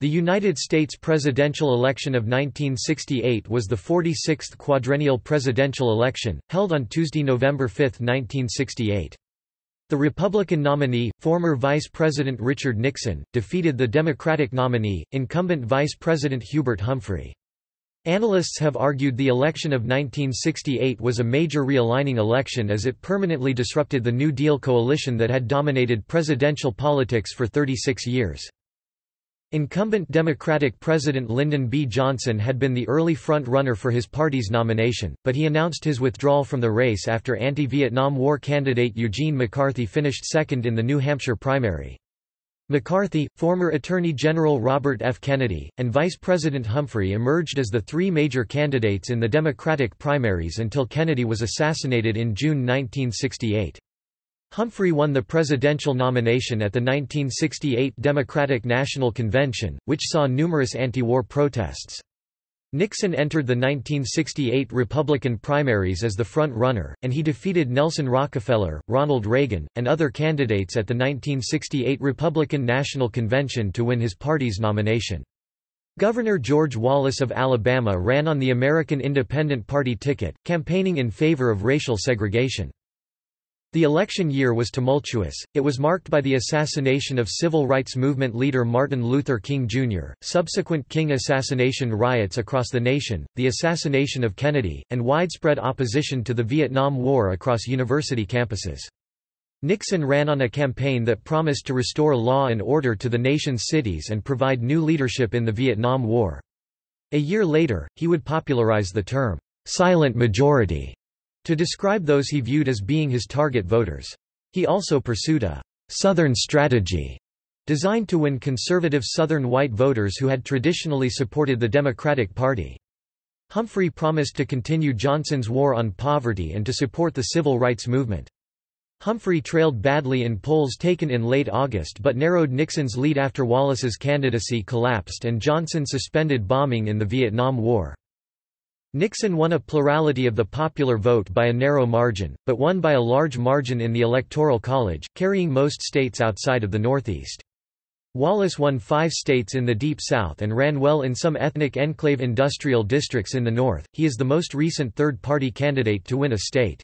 The United States presidential election of 1968 was the 46th quadrennial presidential election, held on Tuesday, November 5, 1968. The Republican nominee, former Vice President Richard Nixon, defeated the Democratic nominee, incumbent Vice President Hubert Humphrey. Analysts have argued the election of 1968 was a major realigning election as it permanently disrupted the New Deal coalition that had dominated presidential politics for 36 years. Incumbent Democratic President Lyndon B. Johnson had been the early front-runner for his party's nomination, but he announced his withdrawal from the race after anti-Vietnam War candidate Eugene McCarthy finished second in the New Hampshire primary. McCarthy, former Attorney General Robert F. Kennedy, and Vice President Humphrey emerged as the three major candidates in the Democratic primaries until Kennedy was assassinated in June 1968. Humphrey won the presidential nomination at the 1968 Democratic National Convention, which saw numerous anti-war protests. Nixon entered the 1968 Republican primaries as the front-runner, and he defeated Nelson Rockefeller, Ronald Reagan, and other candidates at the 1968 Republican National Convention to win his party's nomination. Governor George Wallace of Alabama ran on the American Independent Party ticket, campaigning in favor of racial segregation. The election year was tumultuous. It was marked by the assassination of civil rights movement leader Martin Luther King Jr., subsequent King assassination riots across the nation, the assassination of Kennedy, and widespread opposition to the Vietnam War across university campuses. Nixon ran on a campaign that promised to restore law and order to the nation's cities and provide new leadership in the Vietnam War. A year later, he would popularize the term, "silent majority," to describe those he viewed as being his target voters. He also pursued a Southern strategy designed to win conservative Southern white voters who had traditionally supported the Democratic Party. Humphrey promised to continue Johnson's war on poverty and to support the civil rights movement. Humphrey trailed badly in polls taken in late August but narrowed Nixon's lead after Wallace's candidacy collapsed and Johnson suspended bombing in the Vietnam War. Nixon won a plurality of the popular vote by a narrow margin, but won by a large margin in the Electoral College, carrying most states outside of the Northeast. Wallace won 5 states in the Deep South and ran well in some ethnic enclave industrial districts in the North. He is the most recent third-party candidate to win a state.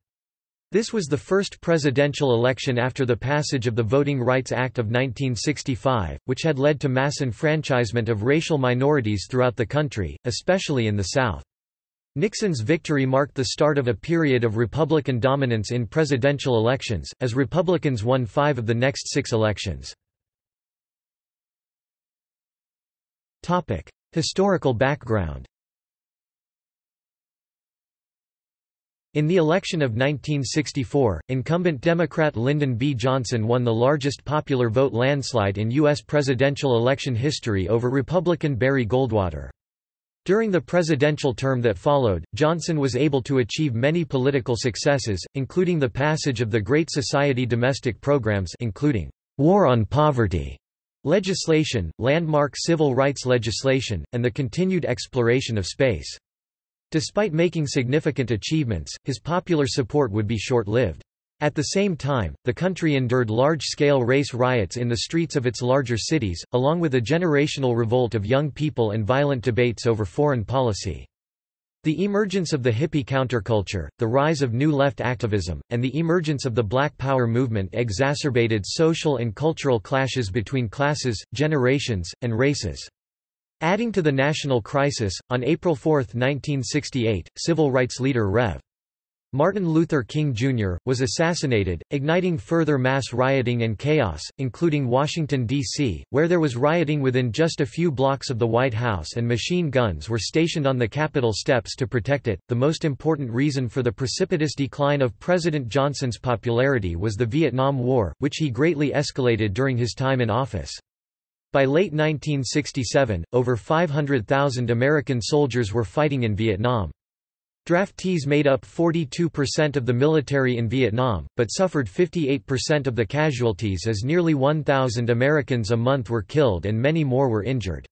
This was the first presidential election after the passage of the Voting Rights Act of 1965, which had led to mass enfranchisement of racial minorities throughout the country, especially in the South. Nixon's victory marked the start of a period of Republican dominance in presidential elections, as Republicans won 5 of the next 6 elections. Topic: Historical background. In the election of 1964, incumbent Democrat Lyndon B. Johnson won the largest popular vote landslide in U.S. presidential election history over Republican Barry Goldwater. During the presidential term that followed, Johnson was able to achieve many political successes, including the passage of the Great Society domestic programs including war on poverty legislation, landmark civil rights legislation, and the continued exploration of space. Despite making significant achievements, his popular support would be short-lived. At the same time, the country endured large-scale race riots in the streets of its larger cities, along with a generational revolt of young people and violent debates over foreign policy. The emergence of the hippie counterculture, the rise of New Left activism, and the emergence of the Black Power movement exacerbated social and cultural clashes between classes, generations, and races. Adding to the national crisis, on April 4, 1968, civil rights leader Rev. Martin Luther King Jr. was assassinated, igniting further mass rioting and chaos, including Washington, D.C., where there was rioting within just a few blocks of the White House and machine guns were stationed on the Capitol steps to protect it. The most important reason for the precipitous decline of President Johnson's popularity was the Vietnam War, which he greatly escalated during his time in office. By late 1967, over 500,000 American soldiers were fighting in Vietnam. Draftees made up 42% of the military in Vietnam, but suffered 58% of the casualties as nearly 1,000 Americans a month were killed and many more were injured.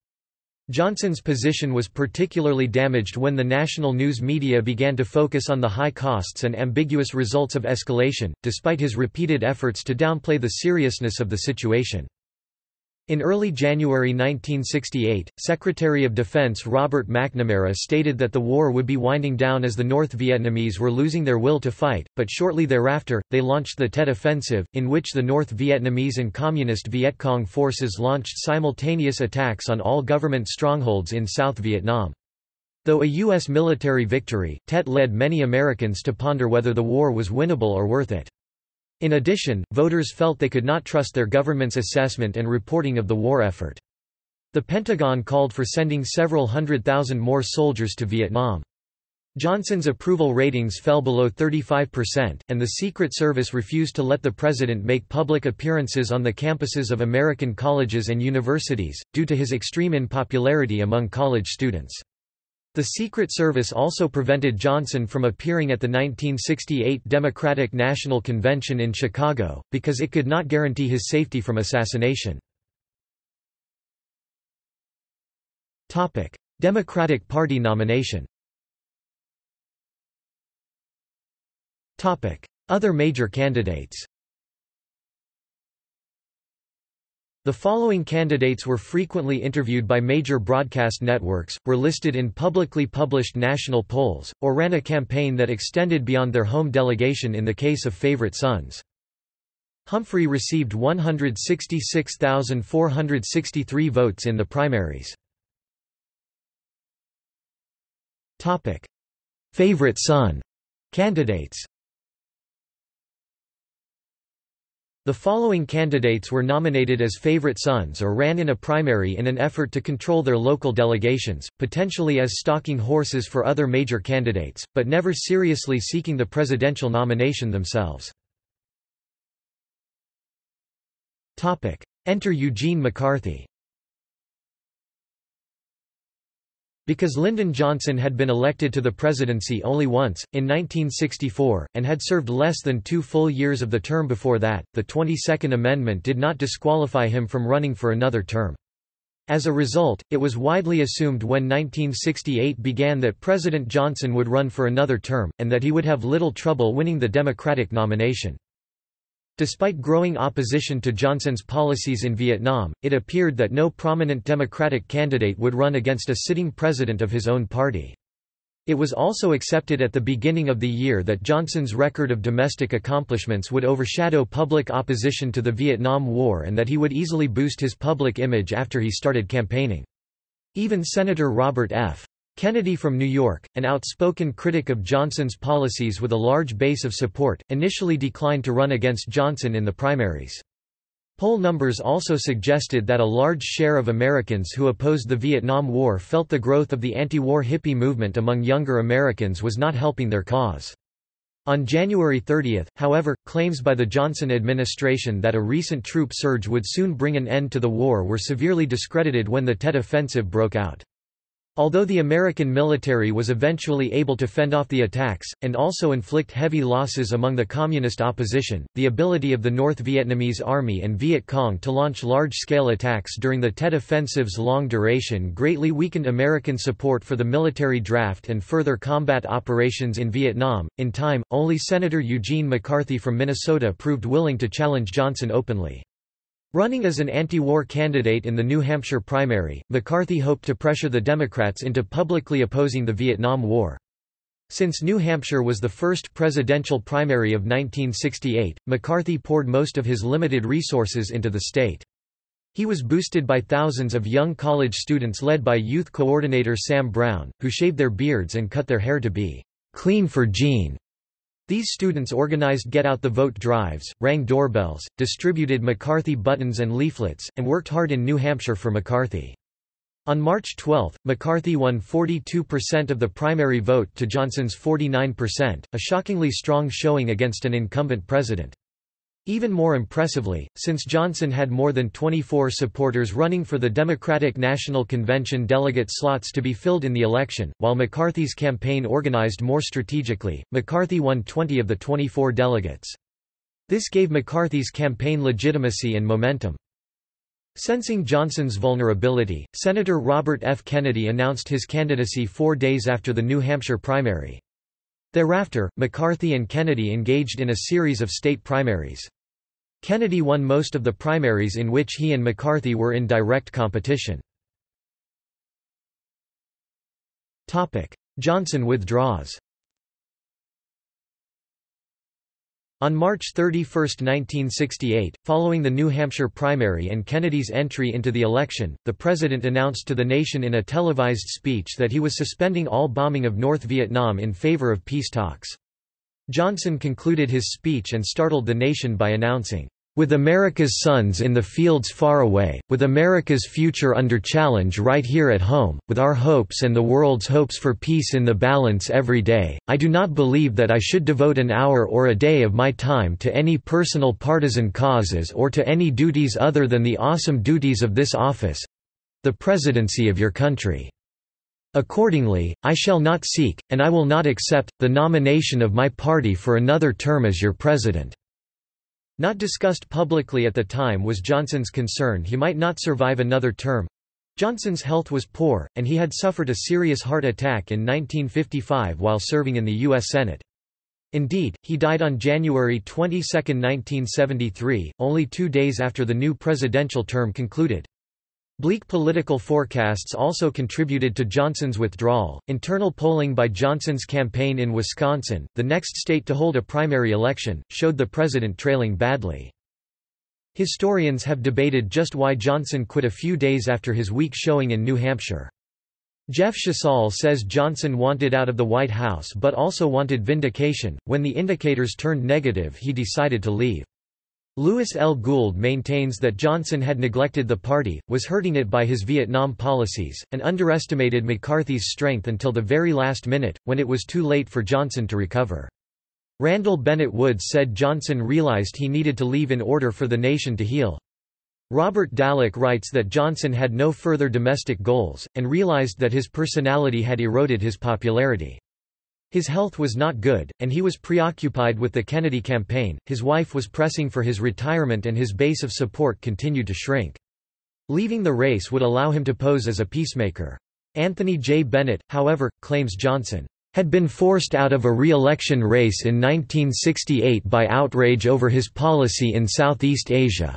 Johnson's position was particularly damaged when the national news media began to focus on the high costs and ambiguous results of escalation, despite his repeated efforts to downplay the seriousness of the situation. In early January 1968, Secretary of Defense Robert McNamara stated that the war would be winding down as the North Vietnamese were losing their will to fight, but shortly thereafter, they launched the Tet Offensive, in which the North Vietnamese and Communist Viet Cong forces launched simultaneous attacks on all government strongholds in South Vietnam. Though a U.S. military victory, Tet led many Americans to ponder whether the war was winnable or worth it. In addition, voters felt they could not trust their government's assessment and reporting of the war effort. The Pentagon called for sending several 100,000 more soldiers to Vietnam. Johnson's approval ratings fell below 35%, and the Secret Service refused to let the president make public appearances on the campuses of American colleges and universities, due to his extreme unpopularity among college students. The Secret Service also prevented Johnson from appearing at the 1968 Democratic National Convention in Chicago, because it could not guarantee his safety from assassination. Democratic Party nomination. Other major candidates. The following candidates were frequently interviewed by major broadcast networks, were listed in publicly published national polls, or ran a campaign that extended beyond their home delegation in the case of favorite sons. Humphrey received 166,463 votes in the primaries. Favorite son candidates. The following candidates were nominated as favorite sons or ran in a primary in an effort to control their local delegations, potentially as stalking horses for other major candidates, but never seriously seeking the presidential nomination themselves. Enter Eugene McCarthy. Because Lyndon Johnson had been elected to the presidency only once, in 1964, and had served less than 2 full years of the term before that, the 22nd Amendment did not disqualify him from running for another term. As a result, it was widely assumed when 1968 began that President Johnson would run for another term, and that he would have little trouble winning the Democratic nomination. Despite growing opposition to Johnson's policies in Vietnam, it appeared that no prominent Democratic candidate would run against a sitting president of his own party. It was also accepted at the beginning of the year that Johnson's record of domestic accomplishments would overshadow public opposition to the Vietnam War and that he would easily boost his public image after he started campaigning. Even Senator Robert F. Kennedy from New York, an outspoken critic of Johnson's policies with a large base of support, initially declined to run against Johnson in the primaries. Poll numbers also suggested that a large share of Americans who opposed the Vietnam War felt the growth of the anti-war hippie movement among younger Americans was not helping their cause. On January 30, however, claims by the Johnson administration that a recent troop surge would soon bring an end to the war were severely discredited when the Tet Offensive broke out. Although the American military was eventually able to fend off the attacks, and also inflict heavy losses among the communist opposition, the ability of the North Vietnamese Army and Viet Cong to launch large-scale attacks during the Tet Offensive's long duration greatly weakened American support for the military draft and further combat operations in Vietnam. In time, only Senator Eugene McCarthy from Minnesota proved willing to challenge Johnson openly. Running as an anti-war candidate in the New Hampshire primary, McCarthy hoped to pressure the Democrats into publicly opposing the Vietnam War. Since New Hampshire was the first presidential primary of 1968, McCarthy poured most of his limited resources into the state. He was boosted by thousands of young college students led by youth coordinator Sam Brown, who shaved their beards and cut their hair to be "clean for Gene." These students organized get-out-the-vote drives, rang doorbells, distributed McCarthy buttons and leaflets, and worked hard in New Hampshire for McCarthy. On March 12, McCarthy won 42% of the primary vote to Johnson's 49%, a shockingly strong showing against an incumbent president. Even more impressively, since Johnson had more than 24 supporters running for the Democratic National Convention delegate slots to be filled in the election, while McCarthy's campaign organized more strategically, McCarthy won 20 of the 24 delegates. This gave McCarthy's campaign legitimacy and momentum. Sensing Johnson's vulnerability, Senator Robert F. Kennedy announced his candidacy 4 days after the New Hampshire primary. Thereafter, McCarthy and Kennedy engaged in a series of state primaries. Kennedy won most of the primaries in which he and McCarthy were in direct competition. Johnson withdraws. On March 31, 1968, following the New Hampshire primary and Kennedy's entry into the election, the president announced to the nation in a televised speech that he was suspending all bombing of North Vietnam in favor of peace talks. Johnson concluded his speech and startled the nation by announcing, "With America's sons in the fields far away, with America's future under challenge right here at home, with our hopes and the world's hopes for peace in the balance every day, I do not believe that I should devote an hour or a day of my time to any personal partisan causes or to any duties other than the awesome duties of this office—the presidency of your country. Accordingly, I shall not seek, and I will not accept, the nomination of my party for another term as your president." Not discussed publicly at the time was Johnson's concern he might not survive another term. Johnson's health was poor, and he had suffered a serious heart attack in 1955 while serving in the U.S. Senate. Indeed, he died on January 22, 1973, only 2 days after the new presidential term concluded. Bleak political forecasts also contributed to Johnson's withdrawal. Internal polling by Johnson's campaign in Wisconsin, the next state to hold a primary election, showed the president trailing badly. Historians have debated just why Johnson quit a few days after his weak showing in New Hampshire. Jeff Chasal says Johnson wanted out of the White House but also wanted vindication. When the indicators turned negative, he decided to leave. Lewis L. Gould maintains that Johnson had neglected the party, was hurting it by his Vietnam policies, and underestimated McCarthy's strength until the very last minute, when it was too late for Johnson to recover. Randall Bennett Wood said Johnson realized he needed to leave in order for the nation to heal. Robert Dalek writes that Johnson had no further domestic goals, and realized that his personality had eroded his popularity. His health was not good, and he was preoccupied with the Kennedy campaign. His wife was pressing for his retirement, and his base of support continued to shrink. Leaving the race would allow him to pose as a peacemaker. Anthony J. Bennett, however, claims Johnson had been forced out of a re-election race in 1968 by outrage over his policy in Southeast Asia.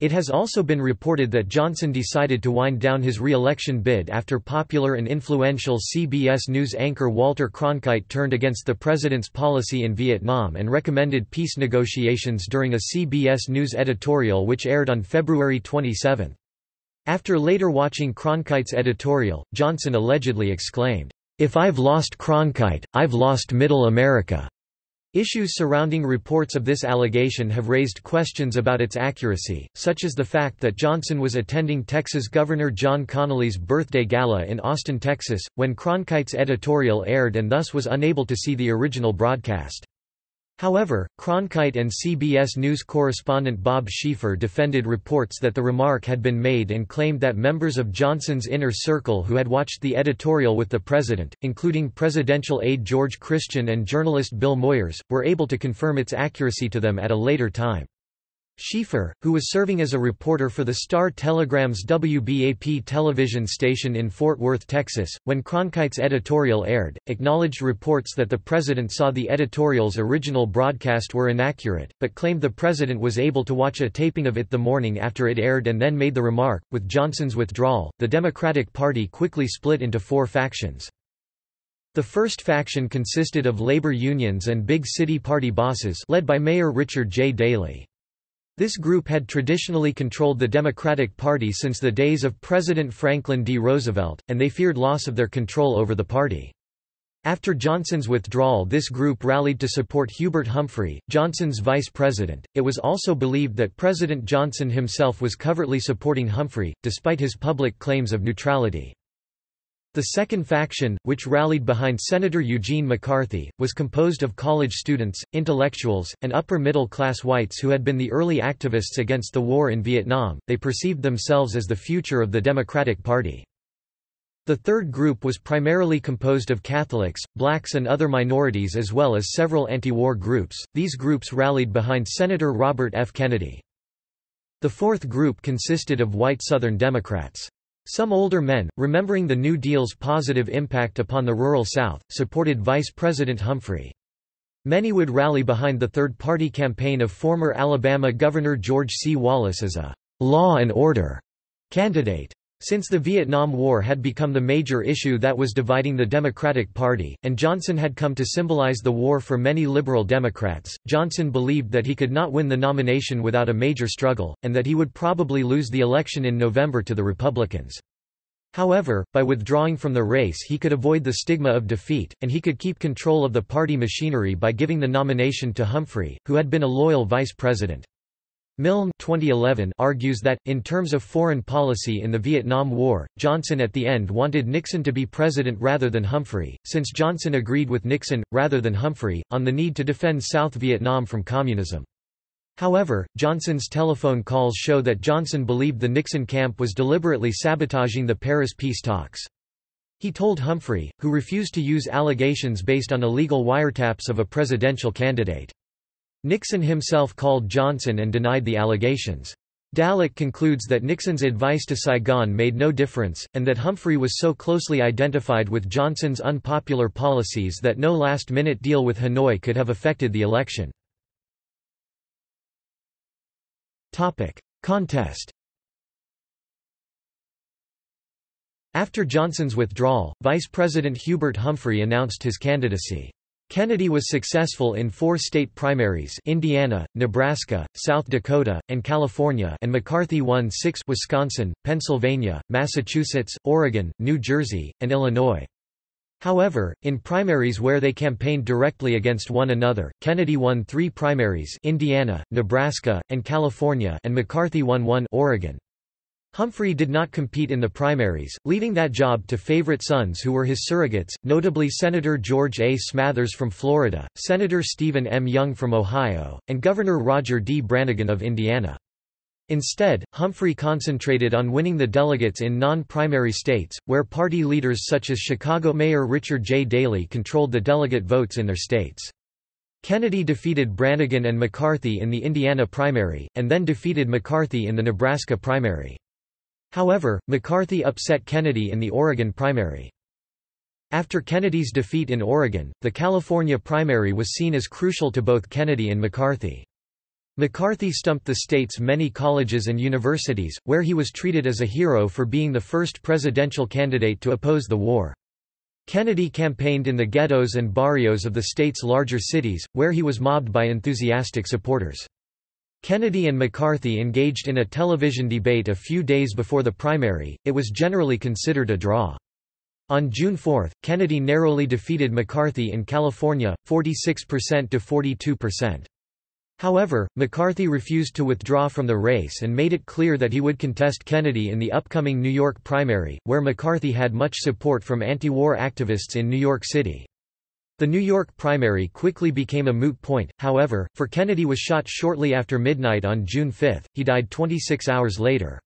It has also been reported that Johnson decided to wind down his re-election bid after popular and influential CBS News anchor Walter Cronkite turned against the president's policy in Vietnam and recommended peace negotiations during a CBS News editorial which aired on February 27. After later watching Cronkite's editorial, Johnson allegedly exclaimed, "If I've lost Cronkite, I've lost Middle America." Issues surrounding reports of this allegation have raised questions about its accuracy, such as the fact that Johnson was attending Texas Governor John Connally's birthday gala in Austin, Texas, when Cronkite's editorial aired and thus was unable to see the original broadcast. However, Cronkite and CBS News correspondent Bob Schieffer defended reports that the remark had been made and claimed that members of Johnson's inner circle who had watched the editorial with the president, including presidential aide George Christian and journalist Bill Moyers, were able to confirm its accuracy to them at a later time. Schieffer, who was serving as a reporter for the Star-Telegram's WBAP television station in Fort Worth, Texas, when Cronkite's editorial aired, acknowledged reports that the president saw the editorial's original broadcast were inaccurate, but claimed the president was able to watch a taping of it the morning after it aired and then made the remark. With Johnson's withdrawal, the Democratic Party quickly split into four factions. The first faction consisted of labor unions and big city party bosses led by Mayor Richard J. Daley. This group had traditionally controlled the Democratic Party since the days of President Franklin D. Roosevelt, and they feared loss of their control over the party. After Johnson's withdrawal, this group rallied to support Hubert Humphrey, Johnson's vice president. It was also believed that President Johnson himself was covertly supporting Humphrey, despite his public claims of neutrality. The second faction, which rallied behind Senator Eugene McCarthy, was composed of college students, intellectuals, and upper-middle-class whites who had been the early activists against the war in Vietnam. They perceived themselves as the future of the Democratic Party. The third group was primarily composed of Catholics, blacks, and other minorities, as well as several anti-war groups. These groups rallied behind Senator Robert F. Kennedy. The fourth group consisted of white Southern Democrats. Some older men, remembering the New Deal's positive impact upon the rural South, supported Vice President Humphrey. Many would rally behind the third-party campaign of former Alabama Governor George C. Wallace as a «law and order» candidate. Since the Vietnam War had become the major issue that was dividing the Democratic Party, and Johnson had come to symbolize the war for many liberal Democrats, Johnson believed that he could not win the nomination without a major struggle, and that he would probably lose the election in November to the Republicans. However, by withdrawing from the race he could avoid the stigma of defeat, and he could keep control of the party machinery by giving the nomination to Humphrey, who had been a loyal vice president. Milne 2011 argues that, in terms of foreign policy in the Vietnam War, Johnson at the end wanted Nixon to be president rather than Humphrey, since Johnson agreed with Nixon, rather than Humphrey, on the need to defend South Vietnam from communism. However, Johnson's telephone calls show that Johnson believed the Nixon camp was deliberately sabotaging the Paris peace talks. He told Humphrey, who refused to use allegations based on illegal wiretaps of a presidential candidate. Nixon himself called Johnson and denied the allegations. Dalek concludes that Nixon's advice to Saigon made no difference, and that Humphrey was so closely identified with Johnson's unpopular policies that no last-minute deal with Hanoi could have affected the election. Contest. After Johnson's withdrawal, Vice President Hubert Humphrey announced his candidacy. Kennedy was successful in 4 state primaries, Indiana, Nebraska, South Dakota, and California, and McCarthy won 6 Wisconsin, Pennsylvania, Massachusetts, Oregon, New Jersey, and Illinois. However, in primaries where they campaigned directly against one another, Kennedy won 3 primaries, Indiana, Nebraska, and California, and McCarthy won 1, Oregon. Humphrey did not compete in the primaries, leaving that job to favorite sons who were his surrogates, notably Senator George A. Smathers from Florida, Senator Stephen M. Young from Ohio, and Governor Roger D. Branigan of Indiana. Instead, Humphrey concentrated on winning the delegates in non-primary states, where party leaders such as Chicago Mayor Richard J. Daley controlled the delegate votes in their states. Kennedy defeated Branigan and McCarthy in the Indiana primary, and then defeated McCarthy in the Nebraska primary. However, McCarthy upset Kennedy in the Oregon primary. After Kennedy's defeat in Oregon, the California primary was seen as crucial to both Kennedy and McCarthy. McCarthy stumped the state's many colleges and universities, where he was treated as a hero for being the first presidential candidate to oppose the war. Kennedy campaigned in the ghettos and barrios of the state's larger cities, where he was mobbed by enthusiastic supporters. Kennedy and McCarthy engaged in a television debate a few days before the primary. It was generally considered a draw. On June 4, Kennedy narrowly defeated McCarthy in California, 46% to 42%. However, McCarthy refused to withdraw from the race and made it clear that he would contest Kennedy in the upcoming New York primary, where McCarthy had much support from anti-war activists in New York City. The New York primary quickly became a moot point, however, for Kennedy was shot shortly after midnight on June 5. He died 26 hours later.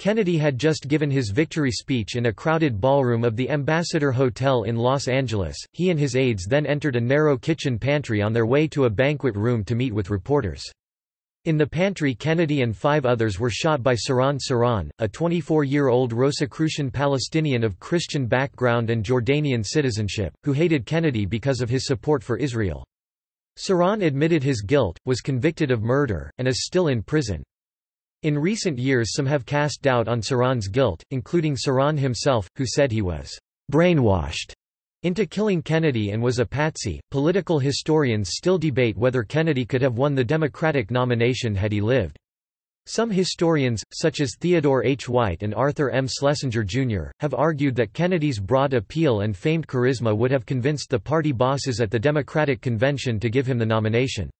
Kennedy had just given his victory speech in a crowded ballroom of the Ambassador Hotel in Los Angeles. He and his aides then entered a narrow kitchen pantry on their way to a banquet room to meet with reporters. In the pantry, Kennedy and 5 others were shot by Sirhan Sirhan, a 24-year-old Rosicrucian Palestinian of Christian background and Jordanian citizenship, who hated Kennedy because of his support for Israel. Sirhan admitted his guilt, was convicted of murder, and is still in prison. In recent years some have cast doubt on Sirhan's guilt, including Sirhan himself, who said he was brainwashed into killing Kennedy and was a patsy. Political historians still debate whether Kennedy could have won the Democratic nomination had he lived. Some historians, such as Theodore H. White and Arthur M. Schlesinger, Jr., have argued that Kennedy's broad appeal and famed charisma would have convinced the party bosses at the Democratic convention to give him the nomination.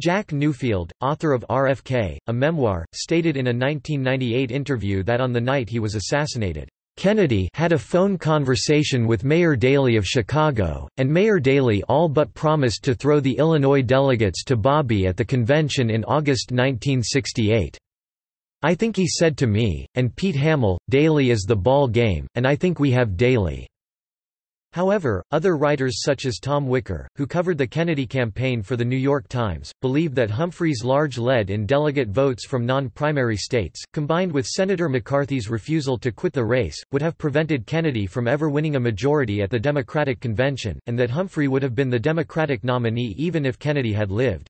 Jack Newfield, author of RFK, a memoir, stated in a 1998 interview that on the night he was assassinated, Kennedy had a phone conversation with Mayor Daley of Chicago, and Mayor Daley all but promised to throw the Illinois delegates to Bobby at the convention in August 1968. I think he said to me, and Pete Hamill, Daley is the ball game, and I think we have Daley. However, other writers such as Tom Wicker, who covered the Kennedy campaign for The New York Times, believe that Humphrey's large lead in delegate votes from non-primary states, combined with Senator McCarthy's refusal to quit the race, would have prevented Kennedy from ever winning a majority at the Democratic convention, and that Humphrey would have been the Democratic nominee even if Kennedy had lived.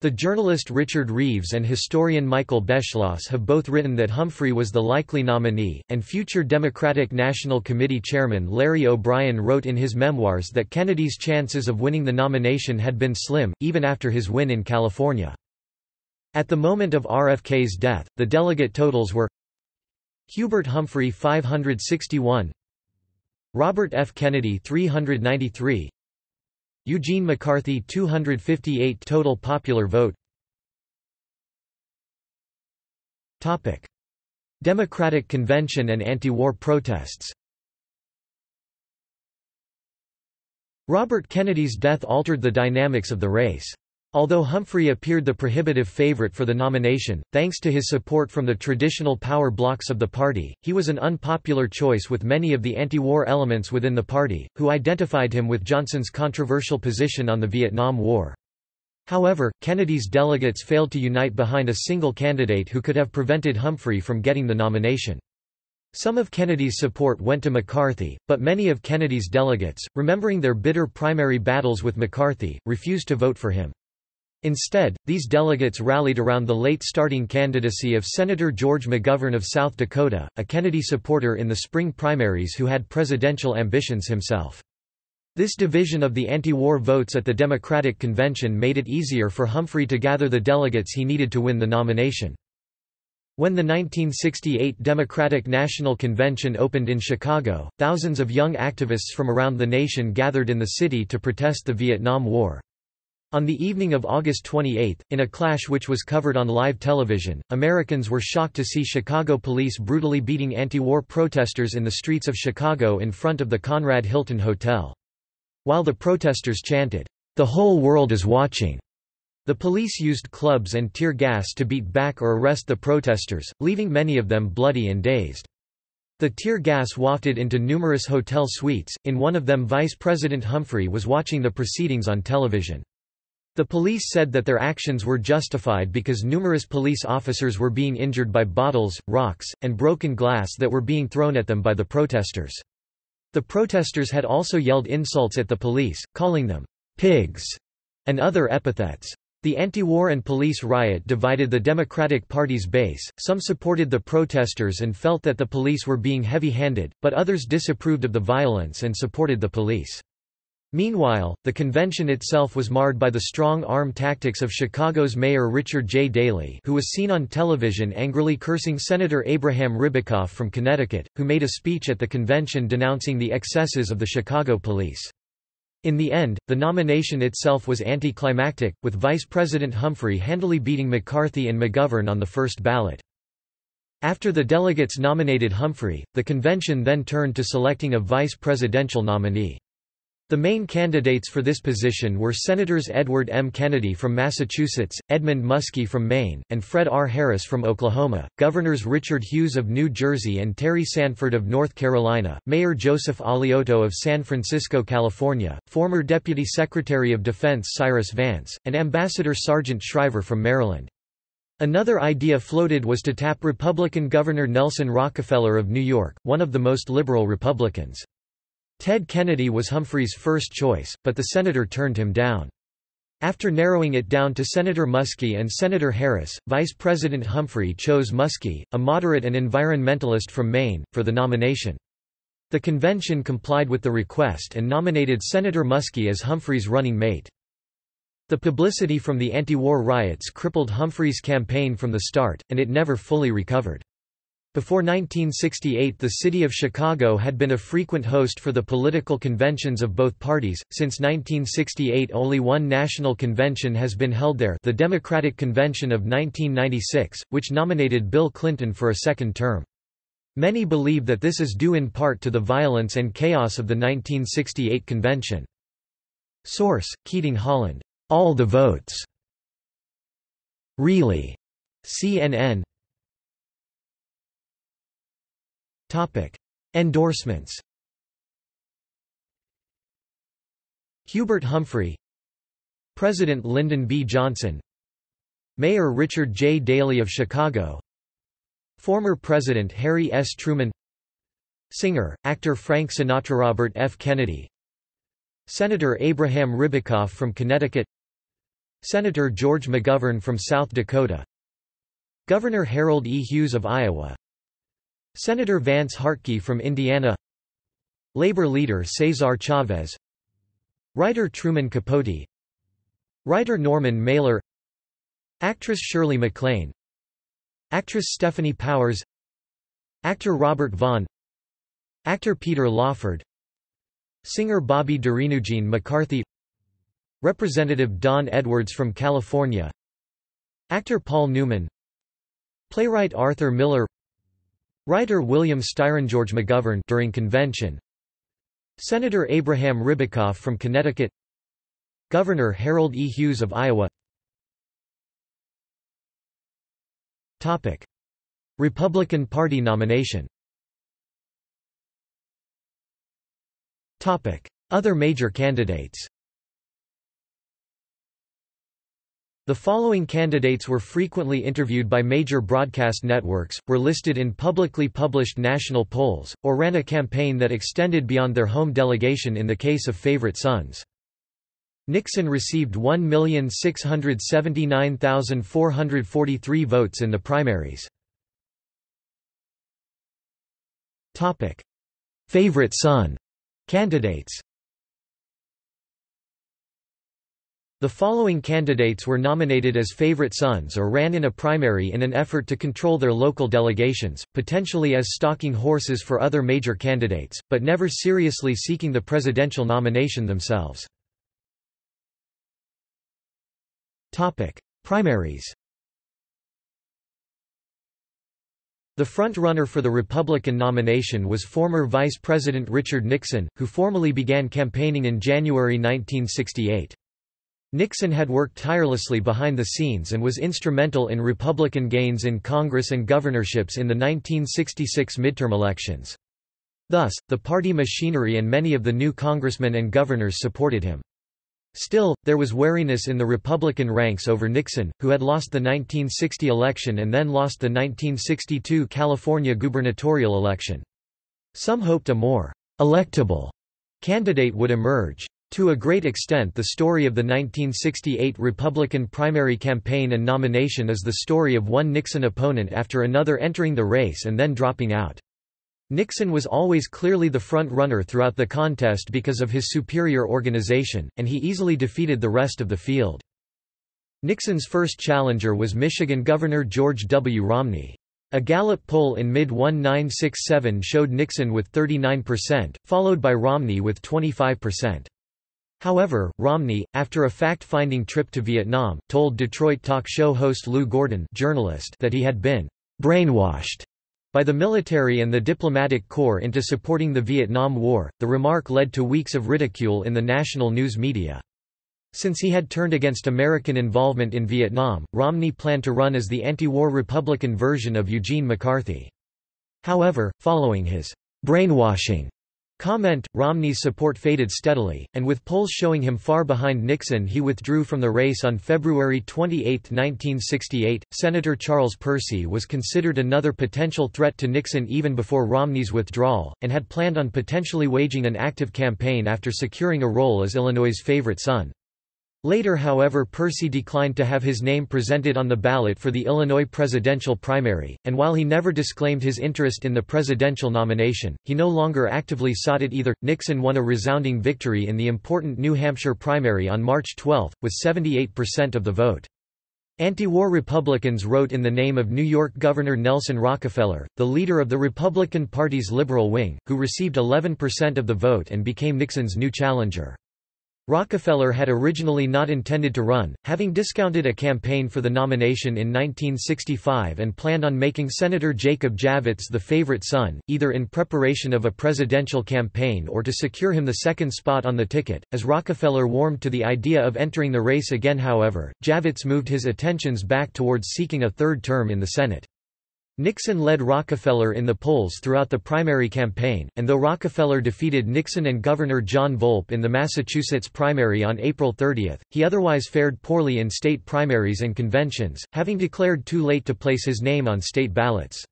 The journalist Richard Reeves and historian Michael Beschloss have both written that Humphrey was the likely nominee, and future Democratic National Committee Chairman Larry O'Brien wrote in his memoirs that Kennedy's chances of winning the nomination had been slim, even after his win in California. At the moment of RFK's death, the delegate totals were Hubert Humphrey 561, Robert F. Kennedy 393, Eugene McCarthy 258 total popular vote. Topic: Democratic Convention and anti-war protests. Robert Kennedy's death altered the dynamics of the race. Although Humphrey appeared the prohibitive favorite for the nomination, thanks to his support from the traditional power blocs of the party, he was an unpopular choice with many of the anti-war elements within the party, who identified him with Johnson's controversial position on the Vietnam War. However, Kennedy's delegates failed to unite behind a single candidate who could have prevented Humphrey from getting the nomination. Some of Kennedy's support went to McCarthy, but many of Kennedy's delegates, remembering their bitter primary battles with McCarthy, refused to vote for him. Instead, these delegates rallied around the late starting candidacy of Senator George McGovern of South Dakota, a Kennedy supporter in the spring primaries who had presidential ambitions himself. This division of the anti-war votes at the Democratic convention made it easier for Humphrey to gather the delegates he needed to win the nomination. When the 1968 Democratic National Convention opened in Chicago, thousands of young activists from around the nation gathered in the city to protest the Vietnam War. On the evening of August 28, in a clash which was covered on live television, Americans were shocked to see Chicago police brutally beating anti-war protesters in the streets of Chicago in front of the Conrad Hilton Hotel. While the protesters chanted, "The whole world is watching," the police used clubs and tear gas to beat back or arrest the protesters, leaving many of them bloody and dazed. The tear gas wafted into numerous hotel suites. In one of them, Vice President Humphrey was watching the proceedings on television. The police said that their actions were justified because numerous police officers were being injured by bottles, rocks, and broken glass that were being thrown at them by the protesters. The protesters had also yelled insults at the police, calling them pigs and other epithets. The anti-war and police riot divided the Democratic Party's base. Some supported the protesters and felt that the police were being heavy-handed, but others disapproved of the violence and supported the police. Meanwhile, the convention itself was marred by the strong-arm tactics of Chicago's mayor Richard J. Daley, who was seen on television angrily cursing Senator Abraham Ribicoff from Connecticut, who made a speech at the convention denouncing the excesses of the Chicago police. In the end, the nomination itself was anticlimactic, with Vice President Humphrey handily beating McCarthy and McGovern on the first ballot. After the delegates nominated Humphrey, the convention then turned to selecting a vice presidential nominee. The main candidates for this position were Senators Edward M. Kennedy from Massachusetts, Edmund Muskie from Maine, and Fred R. Harris from Oklahoma, Governors Richard Hughes of New Jersey and Terry Sanford of North Carolina, Mayor Joseph Alioto of San Francisco, California, former Deputy Secretary of Defense Cyrus Vance, and Ambassador Sergeant Shriver from Maryland. Another idea floated was to tap Republican Governor Nelson Rockefeller of New York, one of the most liberal Republicans. Ted Kennedy was Humphrey's first choice, but the senator turned him down. After narrowing it down to Senator Muskie and Senator Harris, Vice President Humphrey chose Muskie, a moderate and environmentalist from Maine, for the nomination. The convention complied with the request and nominated Senator Muskie as Humphrey's running mate. The publicity from the anti-war riots crippled Humphrey's campaign from the start, and it never fully recovered. Before 1968, the city of Chicago had been a frequent host for the political conventions of both parties. Since 1968, only one national convention has been held there, the Democratic Convention of 1996, which nominated Bill Clinton for a second term. Many believe that this is due in part to the violence and chaos of the 1968 convention. Source: Keating Holland. All the votes. Really? CNN. Endorsements. Hubert Humphrey, President Lyndon B. Johnson, Mayor Richard J. Daley of Chicago, former President Harry S. Truman, singer, actor Frank Sinatra, Robert F. Kennedy, Senator Abraham Ribicoff from Connecticut, Senator George McGovern from South Dakota, Governor Harold E. Hughes of Iowa, Senator Vance Hartke from Indiana, Labor leader Cesar Chavez, writer Truman Capote, writer Norman Mailer, actress Shirley MacLaine, actress Stephanie Powers, actor Robert Vaughn, actor Peter Lawford, singer Bobby Darin, Eugene McCarthy, Representative Don Edwards from California, actor Paul Newman, playwright Arthur Miller, writer William Styron, George McGovern during convention, Senator Abraham Ribicoff from Connecticut, Governor Harold E. Hughes of Iowa. Topic: Republican Party nomination. Topic: Other major candidates. The following candidates were frequently interviewed by major broadcast networks, were listed in publicly published national polls, or ran a campaign that extended beyond their home delegation in the case of favorite sons. Nixon received 1,679,443 votes in the primaries. Topic: Favorite son candidates. The following candidates were nominated as favorite sons or ran in a primary in an effort to control their local delegations, potentially as stalking horses for other major candidates, but never seriously seeking the presidential nomination themselves. Topic: Primaries. The front-runner for the Republican nomination was former Vice President Richard Nixon, who formally began campaigning in January 1968. Nixon had worked tirelessly behind the scenes and was instrumental in Republican gains in Congress and governorships in the 1966 midterm elections. Thus, the party machinery and many of the new congressmen and governors supported him. Still, there was wariness in the Republican ranks over Nixon, who had lost the 1960 election and then lost the 1962 California gubernatorial election. Some hoped a more electable candidate would emerge. To a great extent, the story of the 1968 Republican primary campaign and nomination is the story of one Nixon opponent after another entering the race and then dropping out. Nixon was always clearly the front-runner throughout the contest because of his superior organization, and he easily defeated the rest of the field. Nixon's first challenger was Michigan Governor George W. Romney. A Gallup poll in mid-1967 showed Nixon with 39%, followed by Romney with 25%. However, Romney, after a fact-finding trip to Vietnam, told Detroit talk show host Lou Gordon, journalist, that he had been brainwashed by the military and the diplomatic corps into supporting the Vietnam War. The remark led to weeks of ridicule in the national news media. Since he had turned against American involvement in Vietnam, Romney planned to run as the anti-war Republican version of Eugene McCarthy. However, following his brainwashing comment, Romney's support faded steadily, and with polls showing him far behind Nixon, he withdrew from the race on February 28, 1968. Senator Charles Percy was considered another potential threat to Nixon even before Romney's withdrawal, and had planned on potentially waging an active campaign after securing a role as Illinois' favorite son. Later, however, Percy declined to have his name presented on the ballot for the Illinois presidential primary, and while he never disclaimed his interest in the presidential nomination, he no longer actively sought it either. Nixon won a resounding victory in the important New Hampshire primary on March 12, with 78% of the vote. Anti-war Republicans wrote in the name of New York Governor Nelson Rockefeller, the leader of the Republican Party's liberal wing, who received 11% of the vote and became Nixon's new challenger. Rockefeller had originally not intended to run, having discounted a campaign for the nomination in 1965 and planned on making Senator Jacob Javits the favorite son, either in preparation of a presidential campaign or to secure him the second spot on the ticket. As Rockefeller warmed to the idea of entering the race again, however, Javits moved his attentions back towards seeking a third term in the Senate. Nixon led Rockefeller in the polls throughout the primary campaign, and though Rockefeller defeated Nixon and Governor John Volpe in the Massachusetts primary on April 30, he otherwise fared poorly in state primaries and conventions, having declared too late to place his name on state ballots.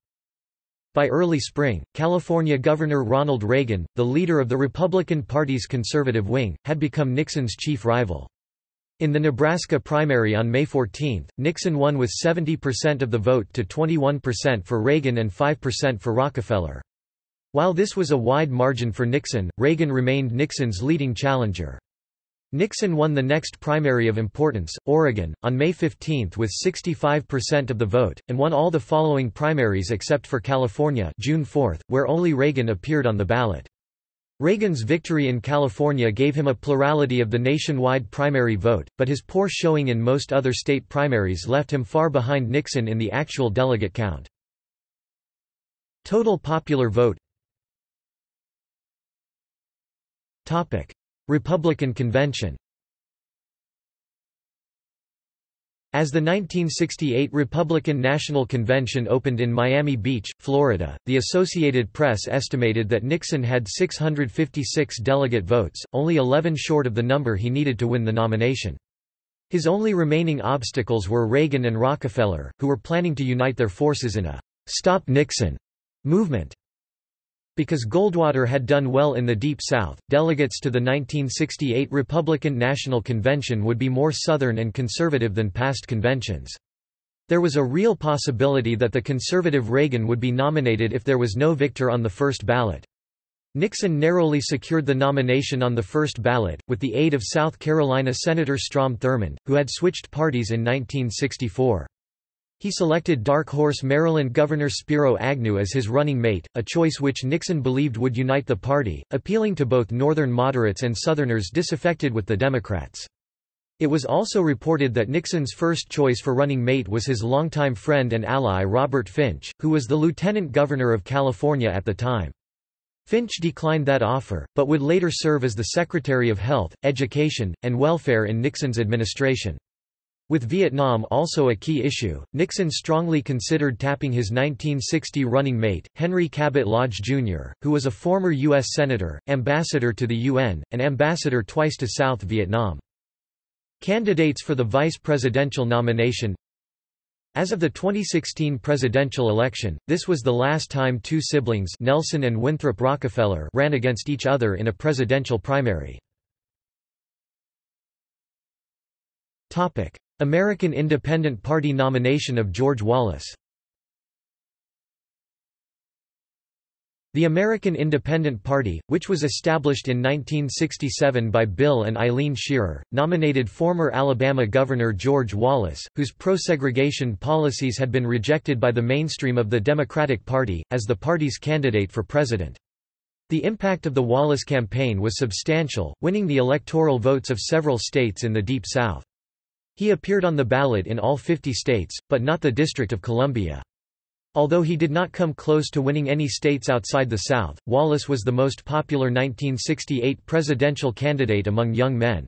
By early spring, California Governor Ronald Reagan, the leader of the Republican Party's conservative wing, had become Nixon's chief rival. In the Nebraska primary on May 14, Nixon won with 70% of the vote to 21% for Reagan and 5% for Rockefeller. While this was a wide margin for Nixon, Reagan remained Nixon's leading challenger. Nixon won the next primary of importance, Oregon, on May 15 with 65% of the vote, and won all the following primaries except for California, June 4, where only Reagan appeared on the ballot. Reagan's victory in California gave him a plurality of the nationwide primary vote, but his poor showing in most other state primaries left him far behind Nixon in the actual delegate count. Total popular vote. Topic: Republican Convention. As the 1968 Republican National Convention opened in Miami Beach, Florida, the Associated Press estimated that Nixon had 656 delegate votes, only 11 short of the number he needed to win the nomination. His only remaining obstacles were Reagan and Rockefeller, who were planning to unite their forces in a "Stop Nixon" movement. Because Goldwater had done well in the Deep South, delegates to the 1968 Republican National Convention would be more Southern and conservative than past conventions. There was a real possibility that the conservative Reagan would be nominated if there was no victor on the first ballot. Nixon narrowly secured the nomination on the first ballot, with the aid of South Carolina Senator Strom Thurmond, who had switched parties in 1964. He selected dark horse Maryland Governor Spiro Agnew as his running mate, a choice which Nixon believed would unite the party, appealing to both northern moderates and Southerners disaffected with the Democrats. It was also reported that Nixon's first choice for running mate was his longtime friend and ally Robert Finch, who was the lieutenant governor of California at the time. Finch declined that offer, but would later serve as the Secretary of Health, Education, and Welfare in Nixon's administration. With Vietnam also a key issue, Nixon strongly considered tapping his 1960 running mate, Henry Cabot Lodge, Jr., who was a former U.S. Senator, ambassador to the UN, and ambassador twice to South Vietnam. Candidates for the vice presidential nomination. As of the 2016 presidential election, this was the last time two siblings, Nelson and Winthrop Rockefeller, ran against each other in a presidential primary. American Independent Party nomination of George Wallace. The American Independent Party, which was established in 1967 by Bill and Eileen Shearer, nominated former Alabama Governor George Wallace, whose pro-segregation policies had been rejected by the mainstream of the Democratic Party, as the party's candidate for president. The impact of the Wallace campaign was substantial, winning the electoral votes of several states in the Deep South. He appeared on the ballot in all 50 states, but not the District of Columbia. Although he did not come close to winning any states outside the South, Wallace was the most popular 1968 presidential candidate among young men.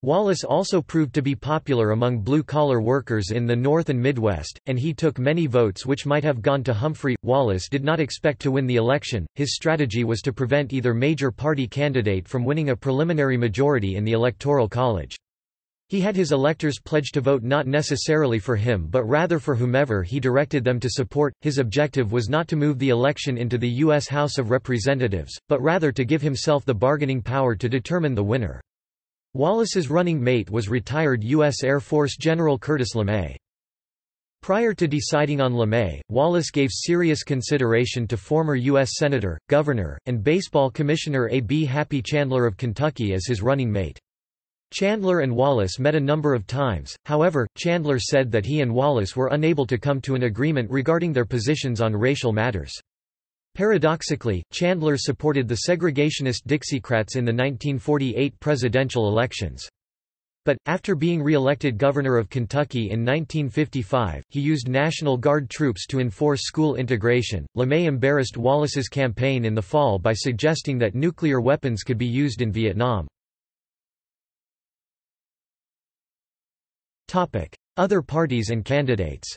Wallace also proved to be popular among blue-collar workers in the North and Midwest, and he took many votes which might have gone to Humphrey. Wallace did not expect to win the election. His strategy was to prevent either major party candidate from winning a preliminary majority in the Electoral College. He had his electors pledge to vote not necessarily for him but rather for whomever he directed them to support. His objective was not to move the election into the U.S. House of Representatives, but rather to give himself the bargaining power to determine the winner. Wallace's running mate was retired U.S. Air Force General Curtis LeMay. Prior to deciding on LeMay, Wallace gave serious consideration to former U.S. Senator, Governor, and Baseball Commissioner A.B. Happy Chandler of Kentucky as his running mate. Chandler and Wallace met a number of times, however, Chandler said that he and Wallace were unable to come to an agreement regarding their positions on racial matters. Paradoxically, Chandler supported the segregationist Dixiecrats in the 1948 presidential elections. But, after being re-elected governor of Kentucky in 1955, he used National Guard troops to enforce school integration. LeMay embarrassed Wallace's campaign in the fall by suggesting that nuclear weapons could be used in Vietnam. Other parties and candidates.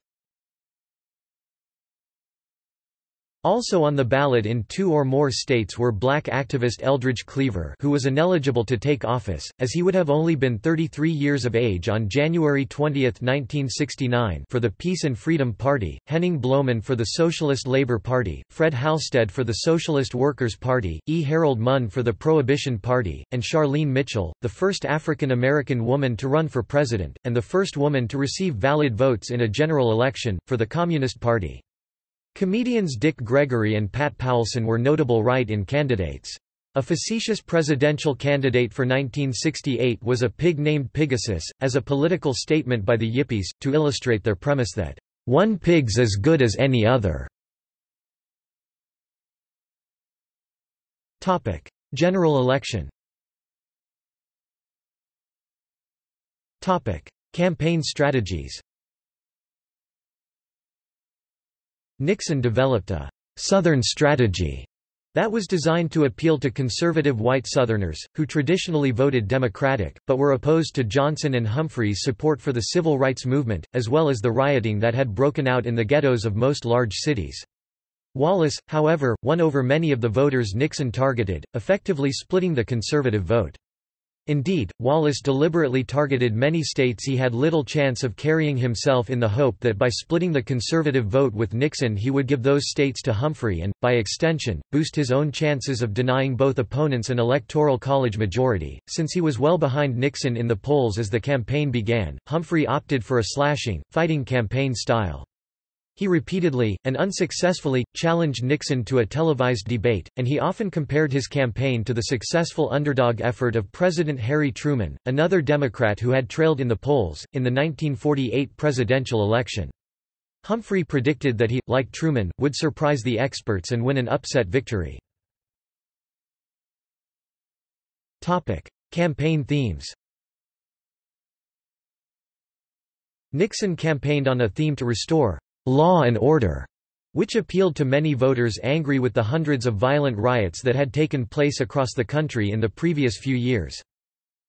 Also on the ballot in two or more states were black activist Eldridge Cleaver, who was ineligible to take office, as he would have only been 33 years of age on January 20, 1969, for the Peace and Freedom Party, Henning Bloeman for the Socialist Labour Party, Fred Halstead for the Socialist Workers' Party, E. Harold Munn for the Prohibition Party, and Charlene Mitchell, the first African-American woman to run for president, and the first woman to receive valid votes in a general election, for the Communist Party. Comedians Dick Gregory and Pat Powelson were notable write-in candidates. A facetious presidential candidate for 1968 was a pig named Pigasus, as a political statement by the Yippies, to illustrate their premise that, "One pig's as good as any other." General election. Campaign strategies. Nixon developed a «Southern strategy» that was designed to appeal to conservative white Southerners, who traditionally voted Democratic, but were opposed to Johnson and Humphrey's support for the civil rights movement, as well as the rioting that had broken out in the ghettos of most large cities. Wallace, however, won over many of the voters Nixon targeted, effectively splitting the conservative vote. Indeed, Wallace deliberately targeted many states he had little chance of carrying himself in the hope that by splitting the conservative vote with Nixon he would give those states to Humphrey and, by extension, boost his own chances of denying both opponents an electoral college majority. Since he was well behind Nixon in the polls as the campaign began, Humphrey opted for a slashing, fighting campaign style. He repeatedly, and unsuccessfully, challenged Nixon to a televised debate, and he often compared his campaign to the successful underdog effort of President Harry Truman, another Democrat who had trailed in the polls, in the 1948 presidential election. Humphrey predicted that he, like Truman, would surprise the experts and win an upset victory. Campaign themes. Nixon campaigned on a theme to restore law and order, which appealed to many voters angry with the hundreds of violent riots that had taken place across the country in the previous few years.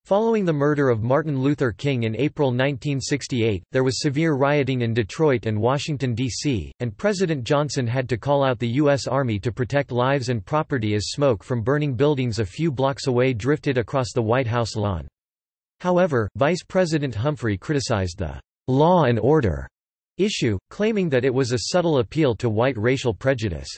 Following the murder of Martin Luther King in April 1968, there was severe rioting in Detroit and Washington, D.C., and President Johnson had to call out the U.S. Army to protect lives and property as smoke from burning buildings a few blocks away drifted across the White House lawn. However, Vice President Humphrey criticized the law and order issue, claiming that it was a subtle appeal to white racial prejudice.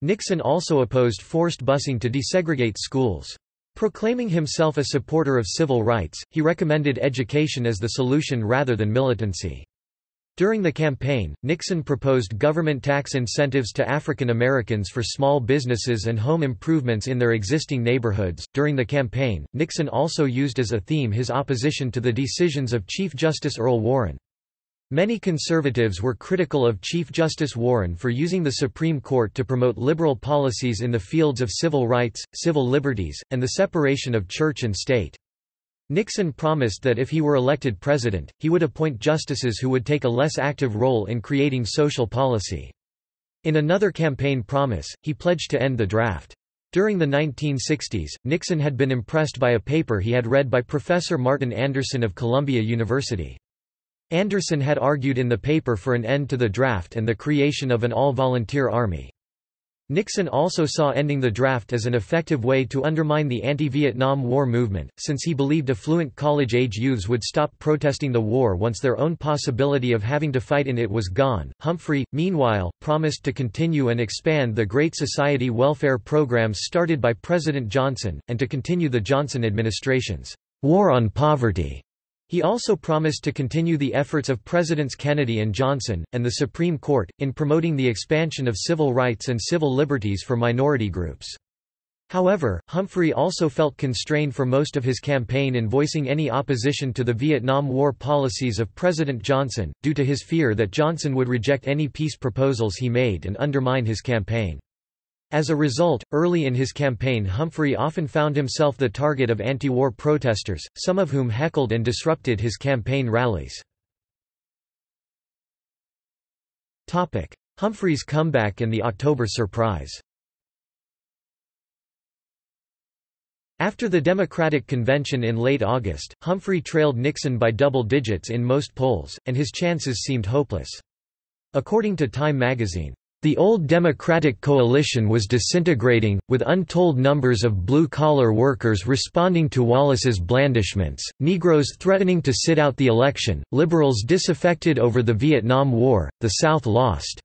Nixon also opposed forced busing to desegregate schools. Proclaiming himself a supporter of civil rights, he recommended education as the solution rather than militancy. During the campaign, Nixon proposed government tax incentives to African Americans for small businesses and home improvements in their existing neighborhoods. During the campaign, Nixon also used as a theme his opposition to the decisions of Chief Justice Earl Warren. Many conservatives were critical of Chief Justice Warren for using the Supreme Court to promote liberal policies in the fields of civil rights, civil liberties, and the separation of church and state. Nixon promised that if he were elected president, he would appoint justices who would take a less active role in creating social policy. In another campaign promise, he pledged to end the draft. During the 1960s, Nixon had been impressed by a paper he had read by Professor Martin Anderson of Columbia University. Anderson had argued in the paper for an end to the draft and the creation of an all-volunteer army. Nixon also saw ending the draft as an effective way to undermine the anti-Vietnam War movement, since he believed affluent college-age youths would stop protesting the war once their own possibility of having to fight in it was gone. Humphrey, meanwhile, promised to continue and expand the Great Society welfare programs started by President Johnson, and to continue the Johnson administration's war on poverty. He also promised to continue the efforts of Presidents Kennedy and Johnson, and the Supreme Court, in promoting the expansion of civil rights and civil liberties for minority groups. However, Humphrey also felt constrained for most of his campaign in voicing any opposition to the Vietnam War policies of President Johnson, due to his fear that Johnson would reject any peace proposals he made and undermine his campaign. As a result, early in his campaign Humphrey often found himself the target of anti-war protesters, some of whom heckled and disrupted his campaign rallies. Humphrey's comeback and the October surprise. After the Democratic convention in late August, Humphrey trailed Nixon by double digits in most polls, and his chances seemed hopeless. According to Time magazine, The old Democratic coalition was disintegrating, with untold numbers of blue-collar workers responding to Wallace's blandishments, Negroes threatening to sit out the election, liberals disaffected over the Vietnam War, the South lost.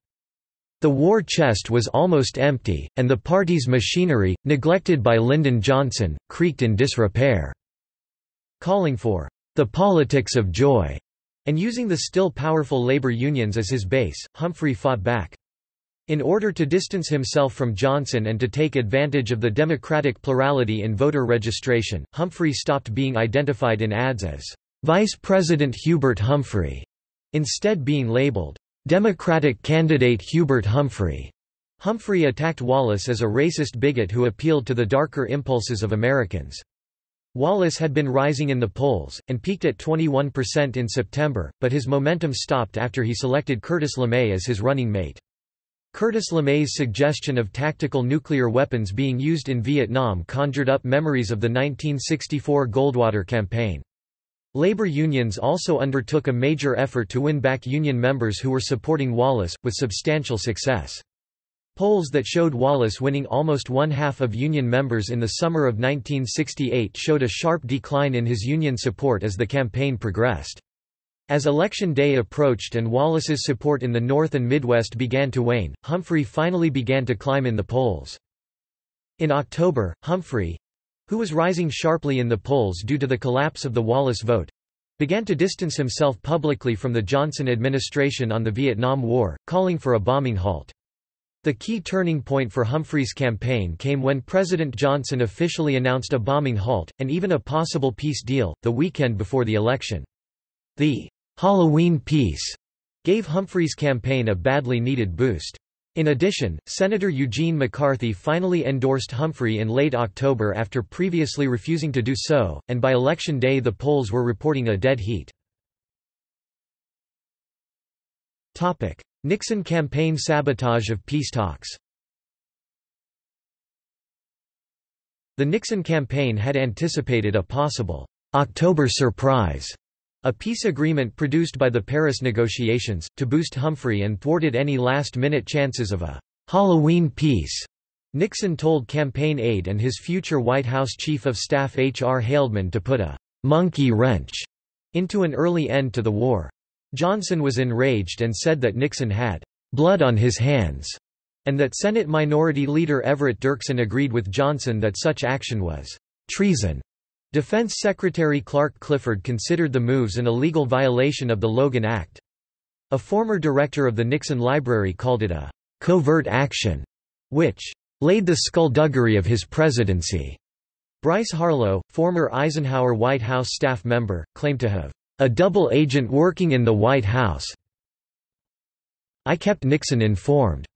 The war chest was almost empty, and the party's machinery, neglected by Lyndon Johnson, creaked in disrepair. Calling for the politics of joy, and using the still powerful labor unions as his base, Humphrey fought back. In order to distance himself from Johnson and to take advantage of the Democratic plurality in voter registration, Humphrey stopped being identified in ads as Vice President Hubert Humphrey, instead being labeled Democratic candidate Hubert Humphrey. Humphrey attacked Wallace as a racist bigot who appealed to the darker impulses of Americans. Wallace had been rising in the polls, and peaked at 21% in September, but his momentum stopped after he selected Curtis LeMay as his running mate. Curtis LeMay's suggestion of tactical nuclear weapons being used in Vietnam conjured up memories of the 1964 Goldwater campaign. Labor unions also undertook a major effort to win back union members who were supporting Wallace, with substantial success. Polls that showed Wallace winning almost one-half of union members in the summer of 1968 showed a sharp decline in his union support as the campaign progressed. As Election Day approached and Wallace's support in the North and Midwest began to wane, Humphrey finally began to climb in the polls. In October, Humphrey—who was rising sharply in the polls due to the collapse of the Wallace vote—began to distance himself publicly from the Johnson administration on the Vietnam War, calling for a bombing halt. The key turning point for Humphrey's campaign came when President Johnson officially announced a bombing halt, and even a possible peace deal, the weekend before the election. The Halloween peace gave Humphrey's campaign a badly needed boost. In addition, Senator Eugene McCarthy finally endorsed Humphrey in late October after previously refusing to do so, and by Election Day the polls were reporting a dead heat. Topic: Nixon campaign sabotage of peace talks. The Nixon campaign had anticipated a possible October surprise, a peace agreement produced by the Paris negotiations, to boost Humphrey and thwarted any last-minute chances of a Halloween peace. Nixon told campaign aide and his future White House Chief of Staff H.R. Haldeman to put a monkey wrench into an early end to the war. Johnson was enraged and said that Nixon had blood on his hands, and that Senate Minority Leader Everett Dirksen agreed with Johnson that such action was treason. Defense Secretary Clark Clifford considered the moves an illegal violation of the Logan Act. A former director of the Nixon Library called it a covert action, which laid the skullduggery of his presidency. Bryce Harlow, former Eisenhower White House staff member, claimed to have a double agent working in the White House. I kept Nixon informed.